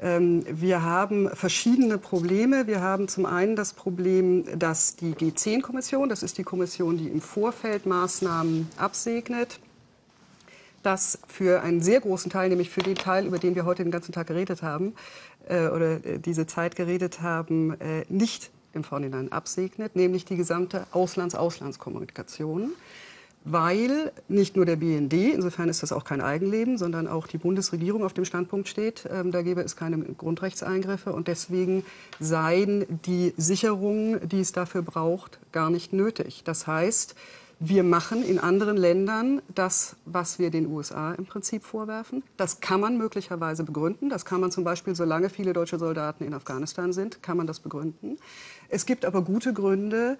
Wir haben verschiedene Probleme. Wir haben zum einen das Problem, dass die G zehn Kommission, das ist die Kommission, die im Vorfeld Maßnahmen absegnet, dass für einen sehr großen Teil, nämlich für den Teil, über den wir heute den ganzen Tag geredet haben, äh, oder diese Zeit geredet haben, äh, nicht im Vorhinein absegnet, nämlich die gesamte Auslands-Auslandskommunikation. Weil nicht nur der B N D, insofern ist das auch kein Eigenleben, sondern auch die Bundesregierung auf dem Standpunkt steht, ähm, da gäbe es keine Grundrechtseingriffe und deswegen seien die Sicherungen, die es dafür braucht, gar nicht nötig. Das heißt, wir machen in anderen Ländern das, was wir den U S A im Prinzip vorwerfen. Das kann man möglicherweise begründen. Das kann man zum Beispiel, solange viele deutsche Soldaten in Afghanistan sind, kann man das begründen. Es gibt aber gute Gründe,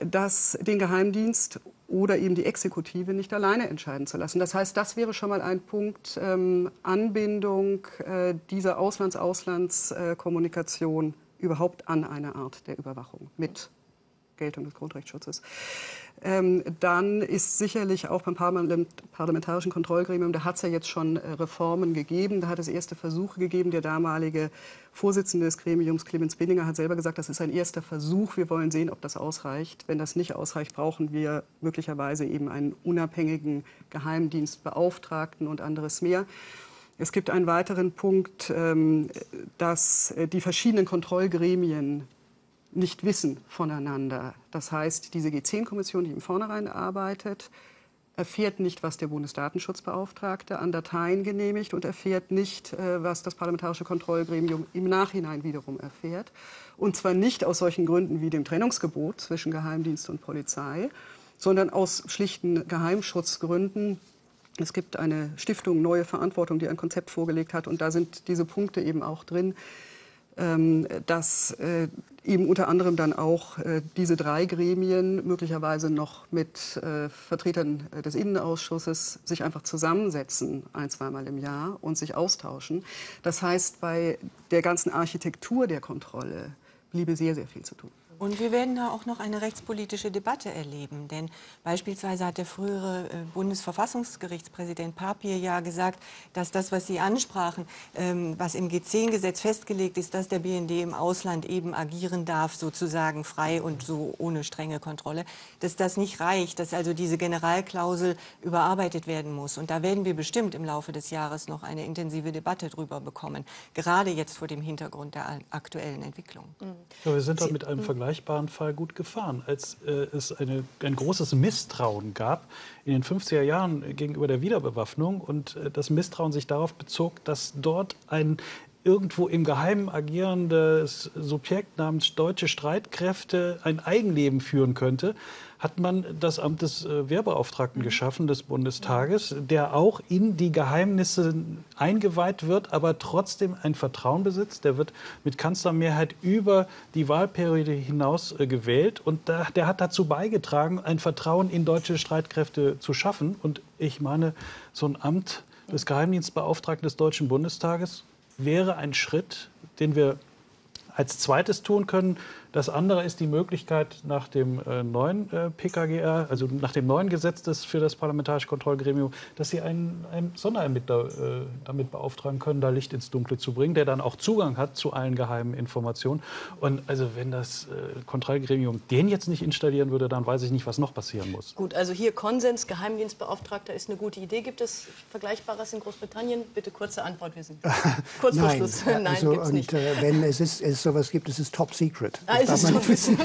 dass den Geheimdienst oder eben die Exekutive nicht alleine entscheiden zu lassen. Das heißt, das wäre schon mal ein Punkt, ähm, Anbindung äh, dieser Auslands-Auslands-Kommunikation überhaupt an eine Art der Überwachung mit Geltung des Grundrechtsschutzes. Ähm, dann ist sicherlich auch beim Parlamentarischen Kontrollgremium, da hat es ja jetzt schon äh, Reformen gegeben, da hat es erste Versuche gegeben. Der damalige Vorsitzende des Gremiums, Clemens Binninger, hat selber gesagt, das ist ein erster Versuch, wir wollen sehen, ob das ausreicht. Wenn das nicht ausreicht, brauchen wir möglicherweise eben einen unabhängigen Geheimdienstbeauftragten und anderes mehr. Es gibt einen weiteren Punkt, ähm, dass die verschiedenen Kontrollgremien nicht wissen voneinander. Das heißt, diese G zehn Kommission, die im Vornherein arbeitet, erfährt nicht, was der Bundesdatenschutzbeauftragte an Dateien genehmigt und erfährt nicht, was das Parlamentarische Kontrollgremium im Nachhinein wiederum erfährt. Und zwar nicht aus solchen Gründen wie dem Trennungsgebot zwischen Geheimdienst und Polizei, sondern aus schlichten Geheimschutzgründen. Es gibt eine Stiftung Neue Verantwortung, die ein Konzept vorgelegt hat. Und da sind diese Punkte eben auch drin, dass eben unter anderem dann auch äh, diese drei Gremien möglicherweise noch mit äh, Vertretern des Innenausschusses sich einfach zusammensetzen, ein-, zweimal im Jahr und sich austauschen. Das heißt, bei der ganzen Architektur der Kontrolle bliebe sehr, sehr viel zu tun. Und wir werden da auch noch eine rechtspolitische Debatte erleben, denn beispielsweise hat der frühere Bundesverfassungsgerichtspräsident Papier ja gesagt, dass das, was Sie ansprachen, was im G zehn Gesetz festgelegt ist, dass der B N D im Ausland eben agieren darf, sozusagen frei und so ohne strenge Kontrolle, dass das nicht reicht, dass also diese Generalklausel überarbeitet werden muss. Und da werden wir bestimmt im Laufe des Jahres noch eine intensive Debatte drüber bekommen, gerade jetzt vor dem Hintergrund der aktuellen Entwicklung. Ja, wir sind da mit einem Vergleich. Vergleichbaren Fall gut gefahren, als äh, es eine, ein großes Misstrauen gab in den fünfziger Jahren gegenüber der Wiederbewaffnung und äh, das Misstrauen sich darauf bezog, dass dort ein irgendwo im Geheimen agierendes Subjekt namens deutsche Streitkräfte ein Eigenleben führen könnte, hat man das Amt des äh, Wehrbeauftragten geschaffen, des Bundestages, der auch in die Geheimnisse eingeweiht wird, aber trotzdem ein Vertrauen besitzt. Der wird mit Kanzlermehrheit über die Wahlperiode hinaus äh, gewählt. Und da, der hat dazu beigetragen, ein Vertrauen in deutsche Streitkräfte zu schaffen. Und ich meine, so ein Amt des Geheimdienstbeauftragten des Deutschen Bundestages wäre ein Schritt, den wir als zweites tun können. Das andere ist die Möglichkeit nach dem äh, neuen äh, P K G R, also nach dem neuen Gesetz des, für das Parlamentarische Kontrollgremium, dass Sie einen, einen Sonderermittler äh, damit beauftragen können, da Licht ins Dunkle zu bringen, der dann auch Zugang hat zu allen geheimen Informationen. Und also wenn das äh, Kontrollgremium den jetzt nicht installieren würde, dann weiß ich nicht, was noch passieren muss. Gut, also hier Konsens, Geheimdienstbeauftragter ist eine gute Idee. Gibt es Vergleichbares in Großbritannien? Bitte kurze Antwort, wir sind kurz vor Schluss. Nein, Nein also, gibt's nicht. Und äh, wenn es, ist, es sowas gibt, es ist top secret. Ah, ist es schon wissen.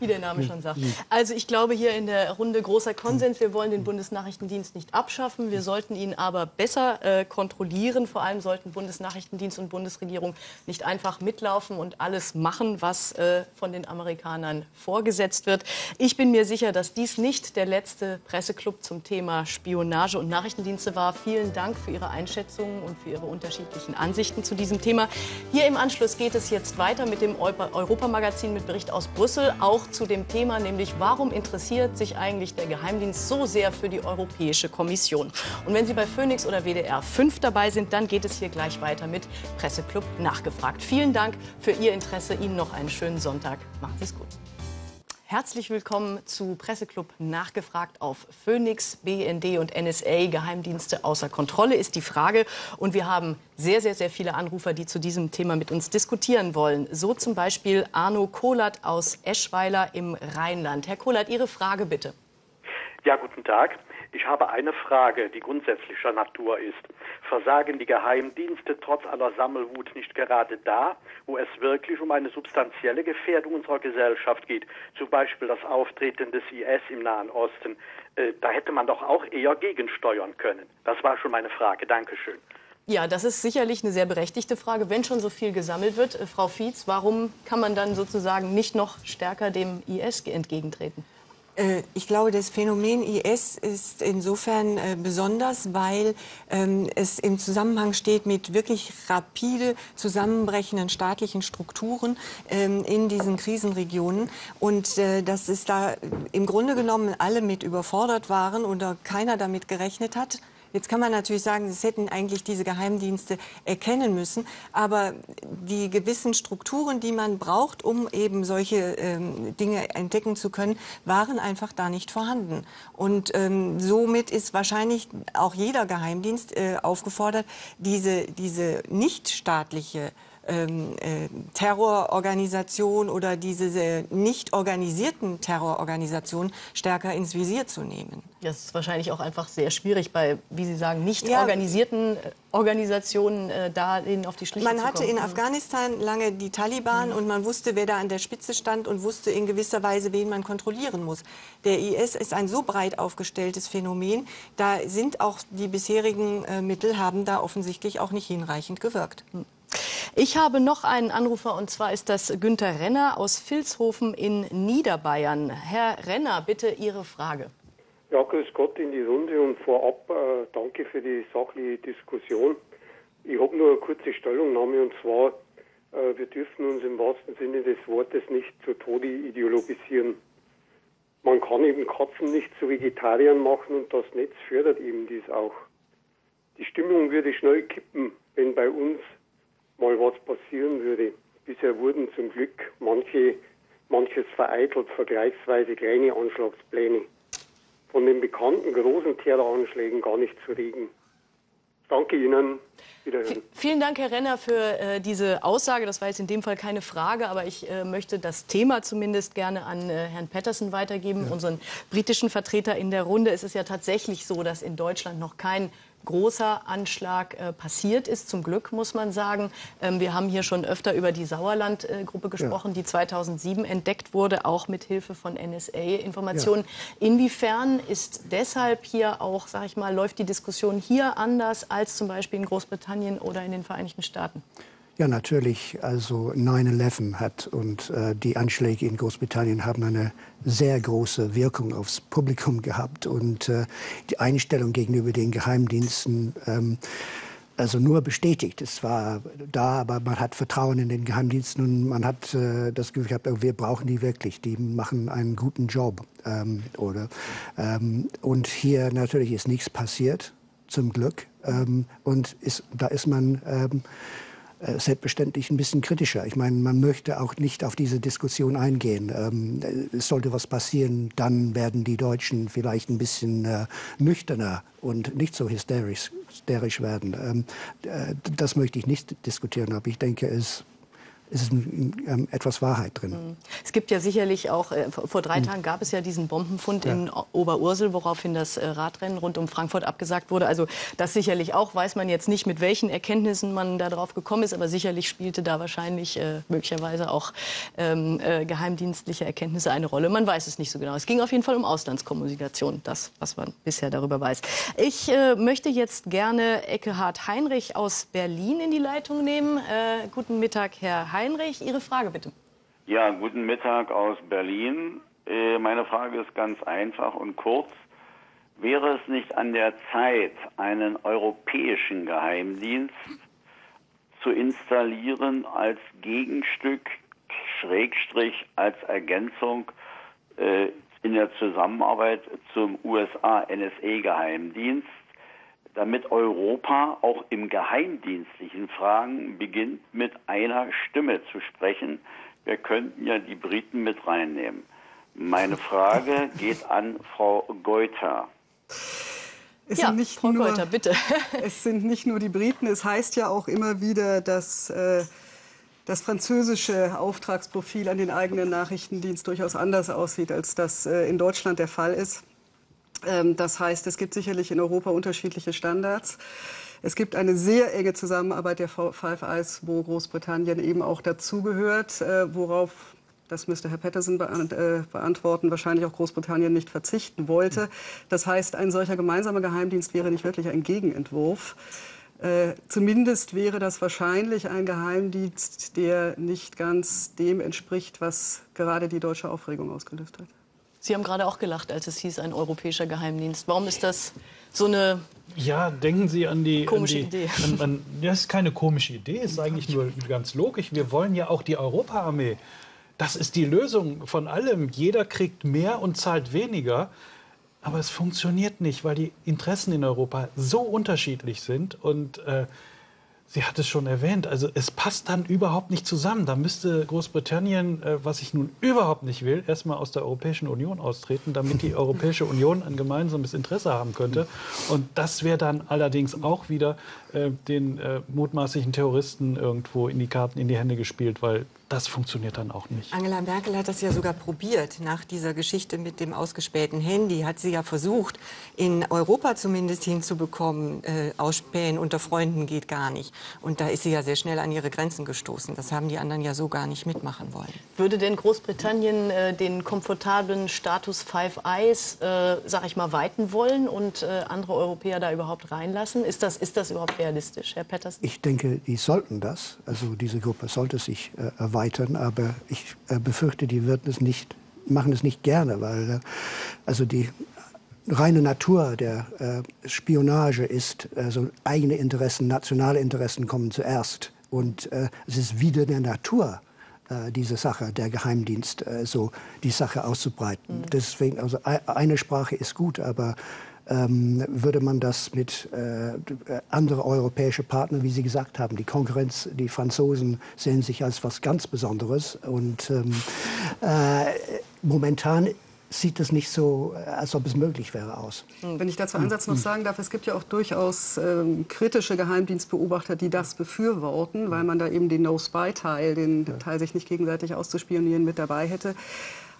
Wie der Name schon sagt. Also ich glaube, hier in der Runde großer Konsens. Wir wollen den Bundesnachrichtendienst nicht abschaffen. Wir sollten ihn aber besser äh, kontrollieren. Vor allem sollten Bundesnachrichtendienst und Bundesregierung nicht einfach mitlaufen und alles machen, was äh, von den Amerikanern vorgesetzt wird. Ich bin mir sicher, dass dies nicht der letzte Presseclub zum Thema Spionage und Nachrichtendienste war. Vielen Dank für Ihre Einschätzungen und für Ihre unterschiedlichen Ansichten zu diesem Thema. Hier im Anschluss geht es jetzt weiter mit dem Europa-Magazin mit Bericht aus Brüssel. Auch zu dem Thema, nämlich warum interessiert sich eigentlich der Geheimdienst so sehr für die Europäische Kommission? Und wenn Sie bei Phoenix oder W D R fünf dabei sind, dann geht es hier gleich weiter mit Presseclub nachgefragt. Vielen Dank für Ihr Interesse. Ihnen noch einen schönen Sonntag. Machen Sie es gut. Herzlich willkommen zu Presseclub nachgefragt auf Phoenix. B N D und N S A, Geheimdienste außer Kontrolle ist die Frage. Und wir haben sehr, sehr, sehr viele Anrufer, die zu diesem Thema mit uns diskutieren wollen. So zum Beispiel Arno Kohlert aus Eschweiler im Rheinland. Herr Kohlert, Ihre Frage bitte. Ja, guten Tag. Ich habe eine Frage, die grundsätzlicher Natur ist. Versagen die Geheimdienste trotz aller Sammelwut nicht gerade da, wo es wirklich um eine substanzielle Gefährdung unserer Gesellschaft geht? Zum Beispiel das Auftreten des I S im Nahen Osten. Äh, da hätte man doch auch eher gegensteuern können. Das war schon meine Frage. Dankeschön. Ja, das ist sicherlich eine sehr berechtigte Frage, wenn schon so viel gesammelt wird. Äh, Frau Fietz, warum kann man dann sozusagen nicht noch stärker dem I S entgegentreten? Ich glaube, das Phänomen I S ist insofern besonders, weil ähm, es im Zusammenhang steht mit wirklich rapide zusammenbrechenden staatlichen Strukturen ähm, in diesen Krisenregionen. Und äh, dass es da im Grunde genommen alle mit überfordert waren oder keiner damit gerechnet hat. Jetzt kann man natürlich sagen, das hätten eigentlich diese Geheimdienste erkennen müssen. Aber die gewissen Strukturen, die man braucht, um eben solche ähm, Dinge entdecken zu können, waren einfach da nicht vorhanden. Und ähm, somit ist wahrscheinlich auch jeder Geheimdienst äh, aufgefordert, diese, diese nichtstaatliche Ähm, äh, Terrororganisation oder diese äh, nicht organisierten Terrororganisationen stärker ins Visier zu nehmen. Das ist wahrscheinlich auch einfach sehr schwierig bei, wie Sie sagen, nicht ja. organisierten äh, Organisationen äh, da denen auf die Schliche man zu kommen. Man hatte in Afghanistan lange die Taliban mhm. und man wusste, wer da an der Spitze stand und wusste in gewisser Weise, wen man kontrollieren muss. Der I S ist ein so breit aufgestelltes Phänomen, da sind auch die bisherigen äh, Mittel haben da offensichtlich auch nicht hinreichend gewirkt. Mhm. Ich habe noch einen Anrufer, und zwar ist das Günther Renner aus Vilshofen in Niederbayern. Herr Renner, bitte Ihre Frage. Ja, grüß Gott in die Runde und vorab äh, danke für die sachliche Diskussion. Ich habe nur eine kurze Stellungnahme, und zwar, äh, wir dürfen uns im wahrsten Sinne des Wortes nicht zu Tode ideologisieren. Man kann eben Katzen nicht zu Vegetariern machen, und das Netz fördert eben dies auch. Die Stimmung würde schnell kippen, wenn bei uns mal was passieren würde. Bisher wurden zum Glück manche, manches vereitelt, vergleichsweise kleine Anschlagspläne. Von den bekannten großen Terroranschlägen gar nicht zu reden. Danke Ihnen. Wiederhören. Vielen Dank, Herr Renner, für äh, diese Aussage. Das war jetzt in dem Fall keine Frage, aber ich äh, möchte das Thema zumindest gerne an äh, Herrn Pettersen weitergeben, ja. unseren britischen Vertreter in der Runde. Es ist ja tatsächlich so, dass in Deutschland noch kein großer Anschlag äh, passiert ist. Zum Glück muss man sagen, ähm, wir haben hier schon öfter über die Sauerland-Gruppe gesprochen, ja. die zweitausendsieben entdeckt wurde, auch mit Hilfe von N S A-Informationen. Ja. Inwiefern ist deshalb hier auch, sag ich mal, läuft die Diskussion hier anders als zum Beispiel in Großbritannien oder in den Vereinigten Staaten? Ja, natürlich. Also nine eleven hat und äh, die Anschläge in Großbritannien haben eine sehr große Wirkung aufs Publikum gehabt. Und äh, die Einstellung gegenüber den Geheimdiensten ähm, also nur bestätigt. Es war da, aber man hat Vertrauen in den Geheimdiensten und man hat äh, das Gefühl gehabt, wir brauchen die wirklich. Die machen einen guten Job. Ähm, oder, ähm, und hier natürlich ist nichts passiert, zum Glück. Ähm, und ist, da ist man... Ähm, selbstverständlich ein bisschen kritischer. Ich meine, man möchte auch nicht auf diese Diskussion eingehen. Ähm, es sollte was passieren, dann werden die Deutschen vielleicht ein bisschen äh, nüchterner und nicht so hysterisch, hysterisch werden. Ähm, äh, das möchte ich nicht diskutieren, aber ich denke, es Es ist ähm, etwas Wahrheit drin. Es gibt ja sicherlich auch, äh, vor drei Tagen gab es ja diesen Bombenfund ja. in Oberursel, woraufhin das äh, Radrennen rund um Frankfurt abgesagt wurde. Also das sicherlich auch, weiß man jetzt nicht, mit welchen Erkenntnissen man da drauf gekommen ist, aber sicherlich spielte da wahrscheinlich äh, möglicherweise auch ähm, äh, geheimdienstliche Erkenntnisse eine Rolle. Man weiß es nicht so genau. Es ging auf jeden Fall um Auslandskommunikation, das, was man bisher darüber weiß. Ich äh, möchte jetzt gerne Eckehard Heinrich aus Berlin in die Leitung nehmen. Äh, guten Mittag, Herr Heinrich. Heinrich, Ihre Frage bitte. Ja, guten Mittag aus Berlin. Äh, meine Frage ist ganz einfach und kurz. Wäre es nicht an der Zeit, einen europäischen Geheimdienst zu installieren als Gegenstück, Schrägstrich, als Ergänzung äh, in der Zusammenarbeit zum U S A N S A Geheimdienst? Damit Europa auch im geheimdienstlichen Fragen beginnt, mit einer Stimme zu sprechen. Wir könnten ja die Briten mit reinnehmen. Meine Frage geht an Frau Geuter. Es ja, sind nicht Frau nur, Geuter, bitte. Es sind nicht nur die Briten. Es heißt ja auch immer wieder, dass äh, das französische Auftragsprofil an den eigenen Nachrichtendienst durchaus anders aussieht, als das äh, in Deutschland der Fall ist. Das heißt, es gibt sicherlich in Europa unterschiedliche Standards. Es gibt eine sehr enge Zusammenarbeit der Five Eyes, wo Großbritannien eben auch dazugehört, worauf, das müsste Herr Pettersen beantworten, wahrscheinlich auch Großbritannien nicht verzichten wollte. Das heißt, ein solcher gemeinsamer Geheimdienst wäre nicht wirklich ein Gegenentwurf. Äh, zumindest wäre das wahrscheinlich ein Geheimdienst, der nicht ganz dem entspricht, was gerade die deutsche Aufregung ausgelöst hat. Sie haben gerade auch gelacht, als es hieß, ein europäischer Geheimdienst. Warum ist das so eine ja, denken Sie an die komische an die, Idee? An, an, das ist keine komische Idee, ist eigentlich nur ganz logisch. Wir wollen ja auch die Europaarmee. Das ist die Lösung von allem. Jeder kriegt mehr und zahlt weniger. Aber es funktioniert nicht, weil die Interessen in Europa so unterschiedlich sind. Und äh, sie hat es schon erwähnt, also es passt dann überhaupt nicht zusammen. Da müsste Großbritannien, äh, was ich nun überhaupt nicht will, erstmal aus der Europäischen Union austreten, damit die Europäische Union ein gemeinsames Interesse haben könnte. Und das wäre dann allerdings auch wieder äh, den äh, mutmaßlichen Terroristen irgendwo in die Karten, in die Hände gespielt, weil das funktioniert dann auch nicht. Angela Merkel hat das ja sogar probiert. Nach dieser Geschichte mit dem ausgespähten Handy hat sie ja versucht, in Europa zumindest hinzubekommen, äh, ausspähen unter Freunden geht gar nicht. Und da ist sie ja sehr schnell an ihre Grenzen gestoßen. Das haben die anderen ja so gar nicht mitmachen wollen. Würde denn Großbritannien äh, den komfortablen Status Five Eyes, äh, sag ich mal, weiten wollen und äh, andere Europäer da überhaupt reinlassen? Ist das, ist das überhaupt realistisch, Herr Pettersen? Ich denke, die sollten das. Also diese Gruppe sollte sich äh, erweitern. Aber ich äh, befürchte, die werden es nicht, machen es nicht gerne, weil äh, also die reine Natur der äh, Spionage ist, also eigene Interessen, nationale Interessen kommen zuerst. Und äh, es ist wieder der Natur, äh, diese Sache, der Geheimdienst, äh, so die Sache auszubreiten. Mhm. Deswegen, also eine Sprache ist gut, aber ähm, würde man das mit äh, andere europäische Partner, wie Sie gesagt haben, die Konkurrenz, die Franzosen sehen sich als was ganz Besonderes und ähm, äh, momentan sieht es nicht so, als ob es möglich wäre, aus. Wenn ich dazu einen Satz noch sagen darf, es gibt ja auch durchaus ähm, kritische Geheimdienstbeobachter, die das befürworten, weil man da eben den No-Spy-Teil, den ja. Teil, sich nicht gegenseitig auszuspionieren, mit dabei hätte.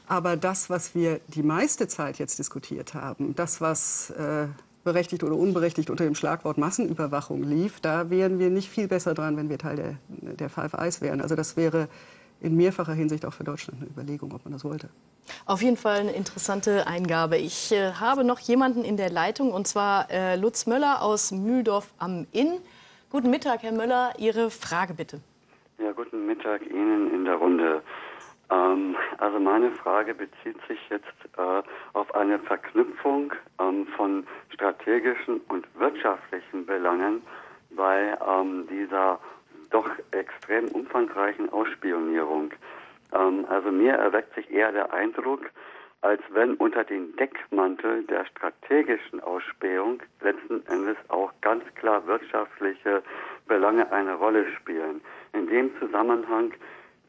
Aber das, was wir die meiste Zeit jetzt diskutiert haben, das, was äh, berechtigt oder unberechtigt unter dem Schlagwort Massenüberwachung lief, da wären wir nicht viel besser dran, wenn wir Teil der, der Five Eyes wären. Also das wäre in mehrfacher Hinsicht auch für Deutschland eine Überlegung, ob man das wollte. Auf jeden Fall eine interessante Eingabe. Ich äh, habe noch jemanden in der Leitung, und zwar äh, Lutz Möller aus Mühldorf am Inn. Guten Mittag, Herr Möller. Ihre Frage bitte. Ja, guten Mittag Ihnen in der Runde. Ähm, also meine Frage bezieht sich jetzt äh, auf eine Verknüpfung ähm, von strategischen und wirtschaftlichen Belangen bei ähm, dieser doch extrem umfangreichen Ausspionierung. Ähm, also mir erweckt sich eher der Eindruck, als wenn unter den Deckmantel der strategischen Ausspähung letzten Endes auch ganz klar wirtschaftliche Belange eine Rolle spielen. In dem Zusammenhang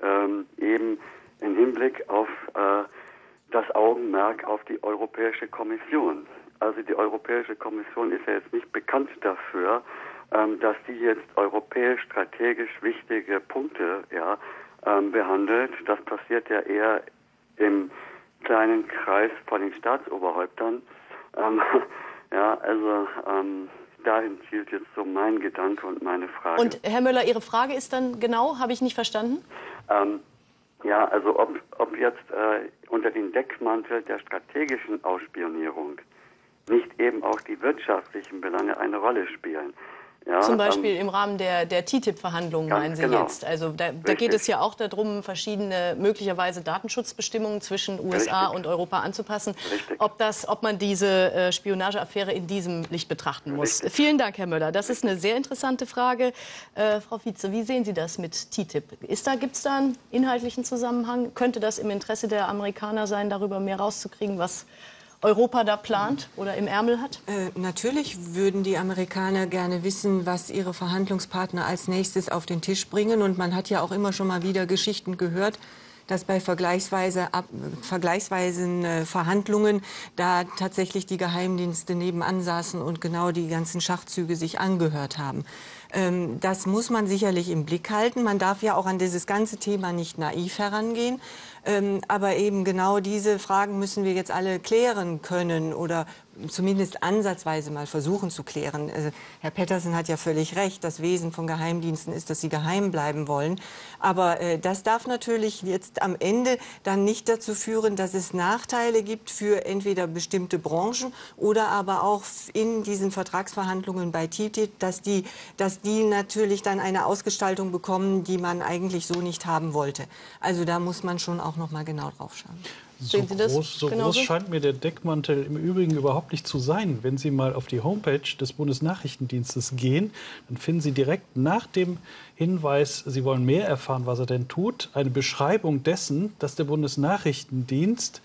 ähm, eben im Hinblick auf äh, das Augenmerk auf die Europäische Kommission. Also die Europäische Kommission ist ja jetzt nicht bekannt dafür, ähm, dass die jetzt europäisch strategisch wichtige Punkte ja, ähm, behandelt. Das passiert ja eher im kleinen Kreis von den Staatsoberhäuptern. Ähm, ja, also ähm, dahin zielt jetzt so mein Gedanke und meine Frage. Und Herr Möller, Ihre Frage ist dann genau, habe ich nicht verstanden? Ähm, ja, also ob, ob jetzt äh, unter den Deckmantel der strategischen Ausspionierung nicht eben auch die wirtschaftlichen Belange eine Rolle spielen. Ja, zum Beispiel ähm, im Rahmen der, der T T I P-Verhandlungen, meinen Sie genau. jetzt? Also da, da geht es ja auch darum, verschiedene möglicherweise Datenschutzbestimmungen zwischen U S A Richtig. Und Europa anzupassen. Richtig. Ob das, ob man diese äh, Spionageaffäre in diesem Licht betrachten muss. Richtig. Vielen Dank, Herr Möller. Das Richtig. Ist eine sehr interessante Frage. Äh, Frau Fietz, wie sehen Sie das mit T T I P? Ist da, gibt es da einen inhaltlichen Zusammenhang? Könnte das im Interesse der Amerikaner sein, darüber mehr rauszukriegen, was Europa da plant oder im Ärmel hat? Äh, natürlich würden die Amerikaner gerne wissen, was ihre Verhandlungspartner als nächstes auf den Tisch bringen. Und man hat ja auch immer schon mal wieder Geschichten gehört, dass bei vergleichsweise ab, vergleichsweisen äh, Verhandlungen da tatsächlich die Geheimdienste nebenan saßen und genau die ganzen Schachzüge sich angehört haben. Ähm, das muss man sicherlich im Blick halten. Man darf ja auch an dieses ganze Thema nicht naiv herangehen. Ähm, aber eben genau diese Fragen müssen wir jetzt alle klären können oder zumindest ansatzweise mal versuchen zu klären. Äh, Herr Pettersen hat ja völlig recht, das Wesen von Geheimdiensten ist, dass sie geheim bleiben wollen. Aber äh, das darf natürlich jetzt am Ende dann nicht dazu führen, dass es Nachteile gibt für entweder bestimmte Branchen oder aber auch in diesen Vertragsverhandlungen bei T T I P, dass die, dass die natürlich dann eine Ausgestaltung bekommen, die man eigentlich so nicht haben wollte. Also da muss man schon auch noch mal genau drauf schauen. So, Sehen Sie das groß, so groß scheint mir der Deckmantel im Übrigen überhaupt nicht zu sein. Wenn Sie mal auf die Homepage des Bundesnachrichtendienstes gehen, dann finden Sie direkt nach dem Hinweis, Sie wollen mehr erfahren, was er denn tut, eine Beschreibung dessen, dass der Bundesnachrichtendienst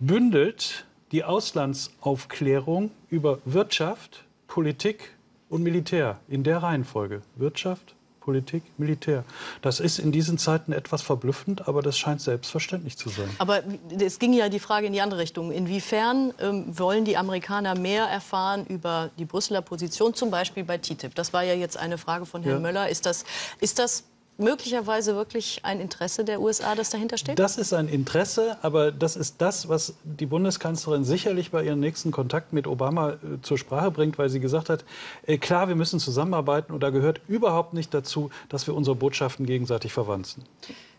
bündelt die Auslandsaufklärung über Wirtschaft, Politik und Militär in der Reihenfolge. Wirtschaft, Politik, Militär. Das ist in diesen Zeiten etwas verblüffend, aber das scheint selbstverständlich zu sein. Aber es ging ja die Frage in die andere Richtung. Inwiefern ähm, wollen die Amerikaner mehr erfahren über die Brüsseler Position, zum Beispiel bei T T I P? Das war ja jetzt eine Frage von Herrn ja. Möller. Ist das, ist das möglicherweise wirklich ein Interesse der U S A, das dahinter steht? Das ist ein Interesse, aber das ist das, was die Bundeskanzlerin sicherlich bei ihrem nächsten Kontakt mit Obama äh, zur Sprache bringt, weil sie gesagt hat, äh, klar, wir müssen zusammenarbeiten und da gehört überhaupt nicht dazu, dass wir unsere Botschaften gegenseitig verwanzen.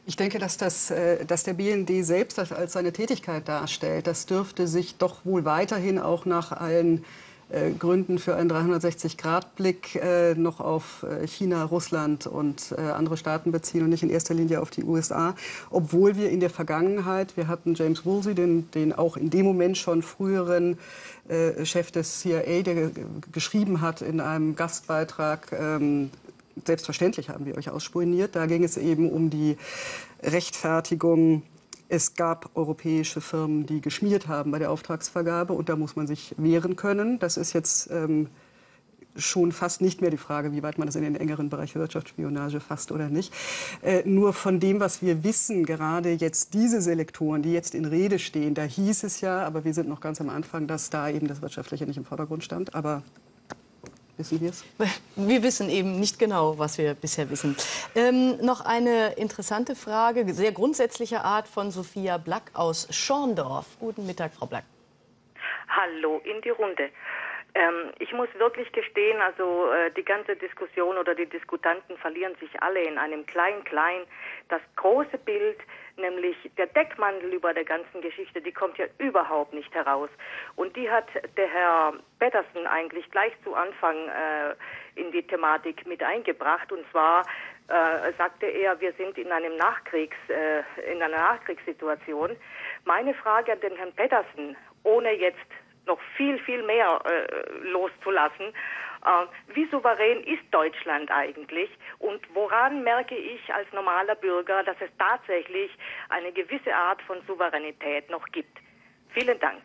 Ich denke, dass, das, äh, dass der B N D selbst das als seine Tätigkeit darstellt. Das dürfte sich doch wohl weiterhin auch nach allen Äh, Gründen für einen dreihundertsechzig Grad Blick äh, noch auf äh, China, Russland und äh, andere Staaten beziehen und nicht in erster Linie auf die U S A. Obwohl wir in der Vergangenheit, wir hatten James Woolsey, den, den auch in dem Moment schon früheren äh, Chef des C I A, der g- geschrieben hat in einem Gastbeitrag, ähm, selbstverständlich haben wir euch ausspioniert. Da ging es eben um die Rechtfertigung. Es gab europäische Firmen, die geschmiert haben bei der Auftragsvergabe und da muss man sich wehren können. Das ist jetzt ähm, schon fast nicht mehr die Frage, wie weit man das in den engeren Bereich Wirtschaftsspionage fasst oder nicht. Äh, nur von dem, was wir wissen, gerade jetzt diese Selektoren, die jetzt in Rede stehen, da hieß es ja, aber wir sind noch ganz am Anfang, dass da eben das Wirtschaftliche nicht im Vordergrund stand, aber... Wissen wir es? Wir wissen eben nicht genau, was wir bisher wissen. Ähm, noch eine interessante Frage, sehr grundsätzlicher Art von Sophia Black aus Schorndorf. Guten Mittag, Frau Black. Hallo in die Runde. Ähm, ich muss wirklich gestehen, also äh, die ganze Diskussion oder die Diskutanten verlieren sich alle in einem Klein-Klein. Das große Bild, nämlich der Deckmantel über der ganzen Geschichte, die kommt ja überhaupt nicht heraus. Und die hat der Herr Pettersen eigentlich gleich zu Anfang äh, in die Thematik mit eingebracht. Und zwar äh, sagte er, wir sind in einem Nachkriegs, äh, in einer Nachkriegssituation. Meine Frage an den Herrn Pettersen, ohne jetzt noch viel, viel mehr äh, loszulassen. Äh, wie souverän ist Deutschland eigentlich? Und woran merke ich als normaler Bürger, dass es tatsächlich eine gewisse Art von Souveränität noch gibt? Vielen Dank.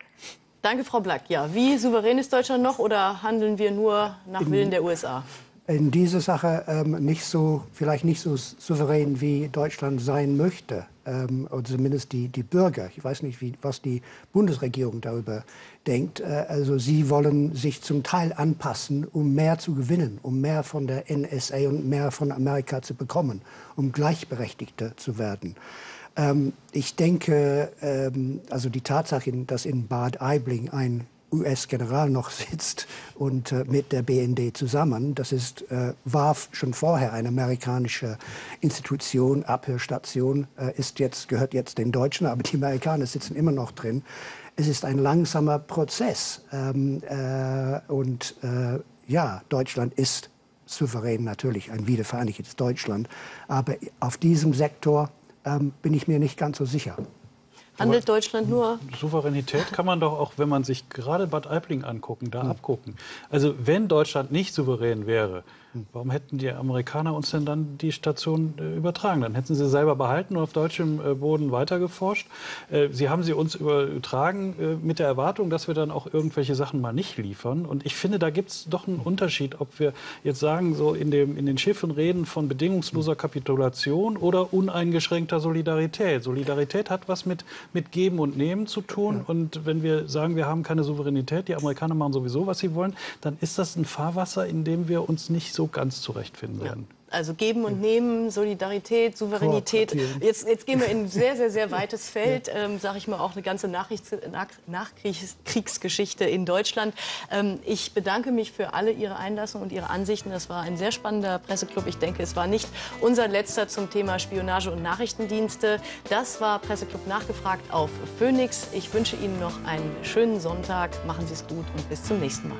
Danke, Frau Black. Ja, wie souverän ist Deutschland noch oder handeln wir nur nach in, Willen der U S A? In dieser Sache ähm, nicht so, vielleicht nicht so souverän, wie Deutschland sein möchte. Ähm, oder zumindest die, die Bürger. Ich weiß nicht, wie, was die Bundesregierung darüber denkt. Äh, also sie wollen sich zum Teil anpassen, um mehr zu gewinnen, um mehr von der N S A und mehr von Amerika zu bekommen, um gleichberechtigter zu werden. Ähm, ich denke, ähm, also die Tatsache, dass in Bad Aibling ein U S-General noch sitzt und äh, mit der B N D zusammen. Das ist, äh, war schon vorher eine amerikanische Institution, Abhörstation, äh, ist jetzt, gehört jetzt den Deutschen, aber die Amerikaner sitzen immer noch drin. Es ist ein langsamer Prozess ähm, äh, und äh, ja, Deutschland ist souverän natürlich, ein wiedervereinigtes Deutschland, aber auf diesem Sektor ähm, bin ich mir nicht ganz so sicher. Handelt Deutschland nur? Souveränität kann man doch auch, wenn man sich gerade Bad Aibling angucken, da mhm. abgucken. Also wenn Deutschland nicht souverän wäre, warum hätten die Amerikaner uns denn dann die Station äh, übertragen? Dann hätten sie selber behalten und auf deutschem äh, Boden weitergeforscht. Äh, sie haben sie uns übertragen äh, mit der Erwartung, dass wir dann auch irgendwelche Sachen mal nicht liefern. Und ich finde, da gibt es doch einen Unterschied, ob wir jetzt sagen, so in, dem, in den Schiffen reden von bedingungsloser Kapitulation oder uneingeschränkter Solidarität. Solidarität hat was mit, mit Geben und Nehmen zu tun. Und wenn wir sagen, wir haben keine Souveränität, die Amerikaner machen sowieso, was sie wollen, dann ist das ein Fahrwasser, in dem wir uns nicht so ganz zurechtfinden werden. Ja. Also geben und nehmen, Solidarität, Souveränität. Jetzt, jetzt gehen wir in ein sehr, sehr, sehr weites Feld, ähm, sage ich mal, auch eine ganze Nachkriegs- Nachkriegsgeschichte in Deutschland. Ähm, ich bedanke mich für alle Ihre Einlassungen und Ihre Ansichten. Das war ein sehr spannender Presseclub. Ich denke, es war nicht unser letzter zum Thema Spionage und Nachrichtendienste. Das war Presseclub nachgefragt auf Phoenix. Ich wünsche Ihnen noch einen schönen Sonntag. Machen Sie es gut und bis zum nächsten Mal.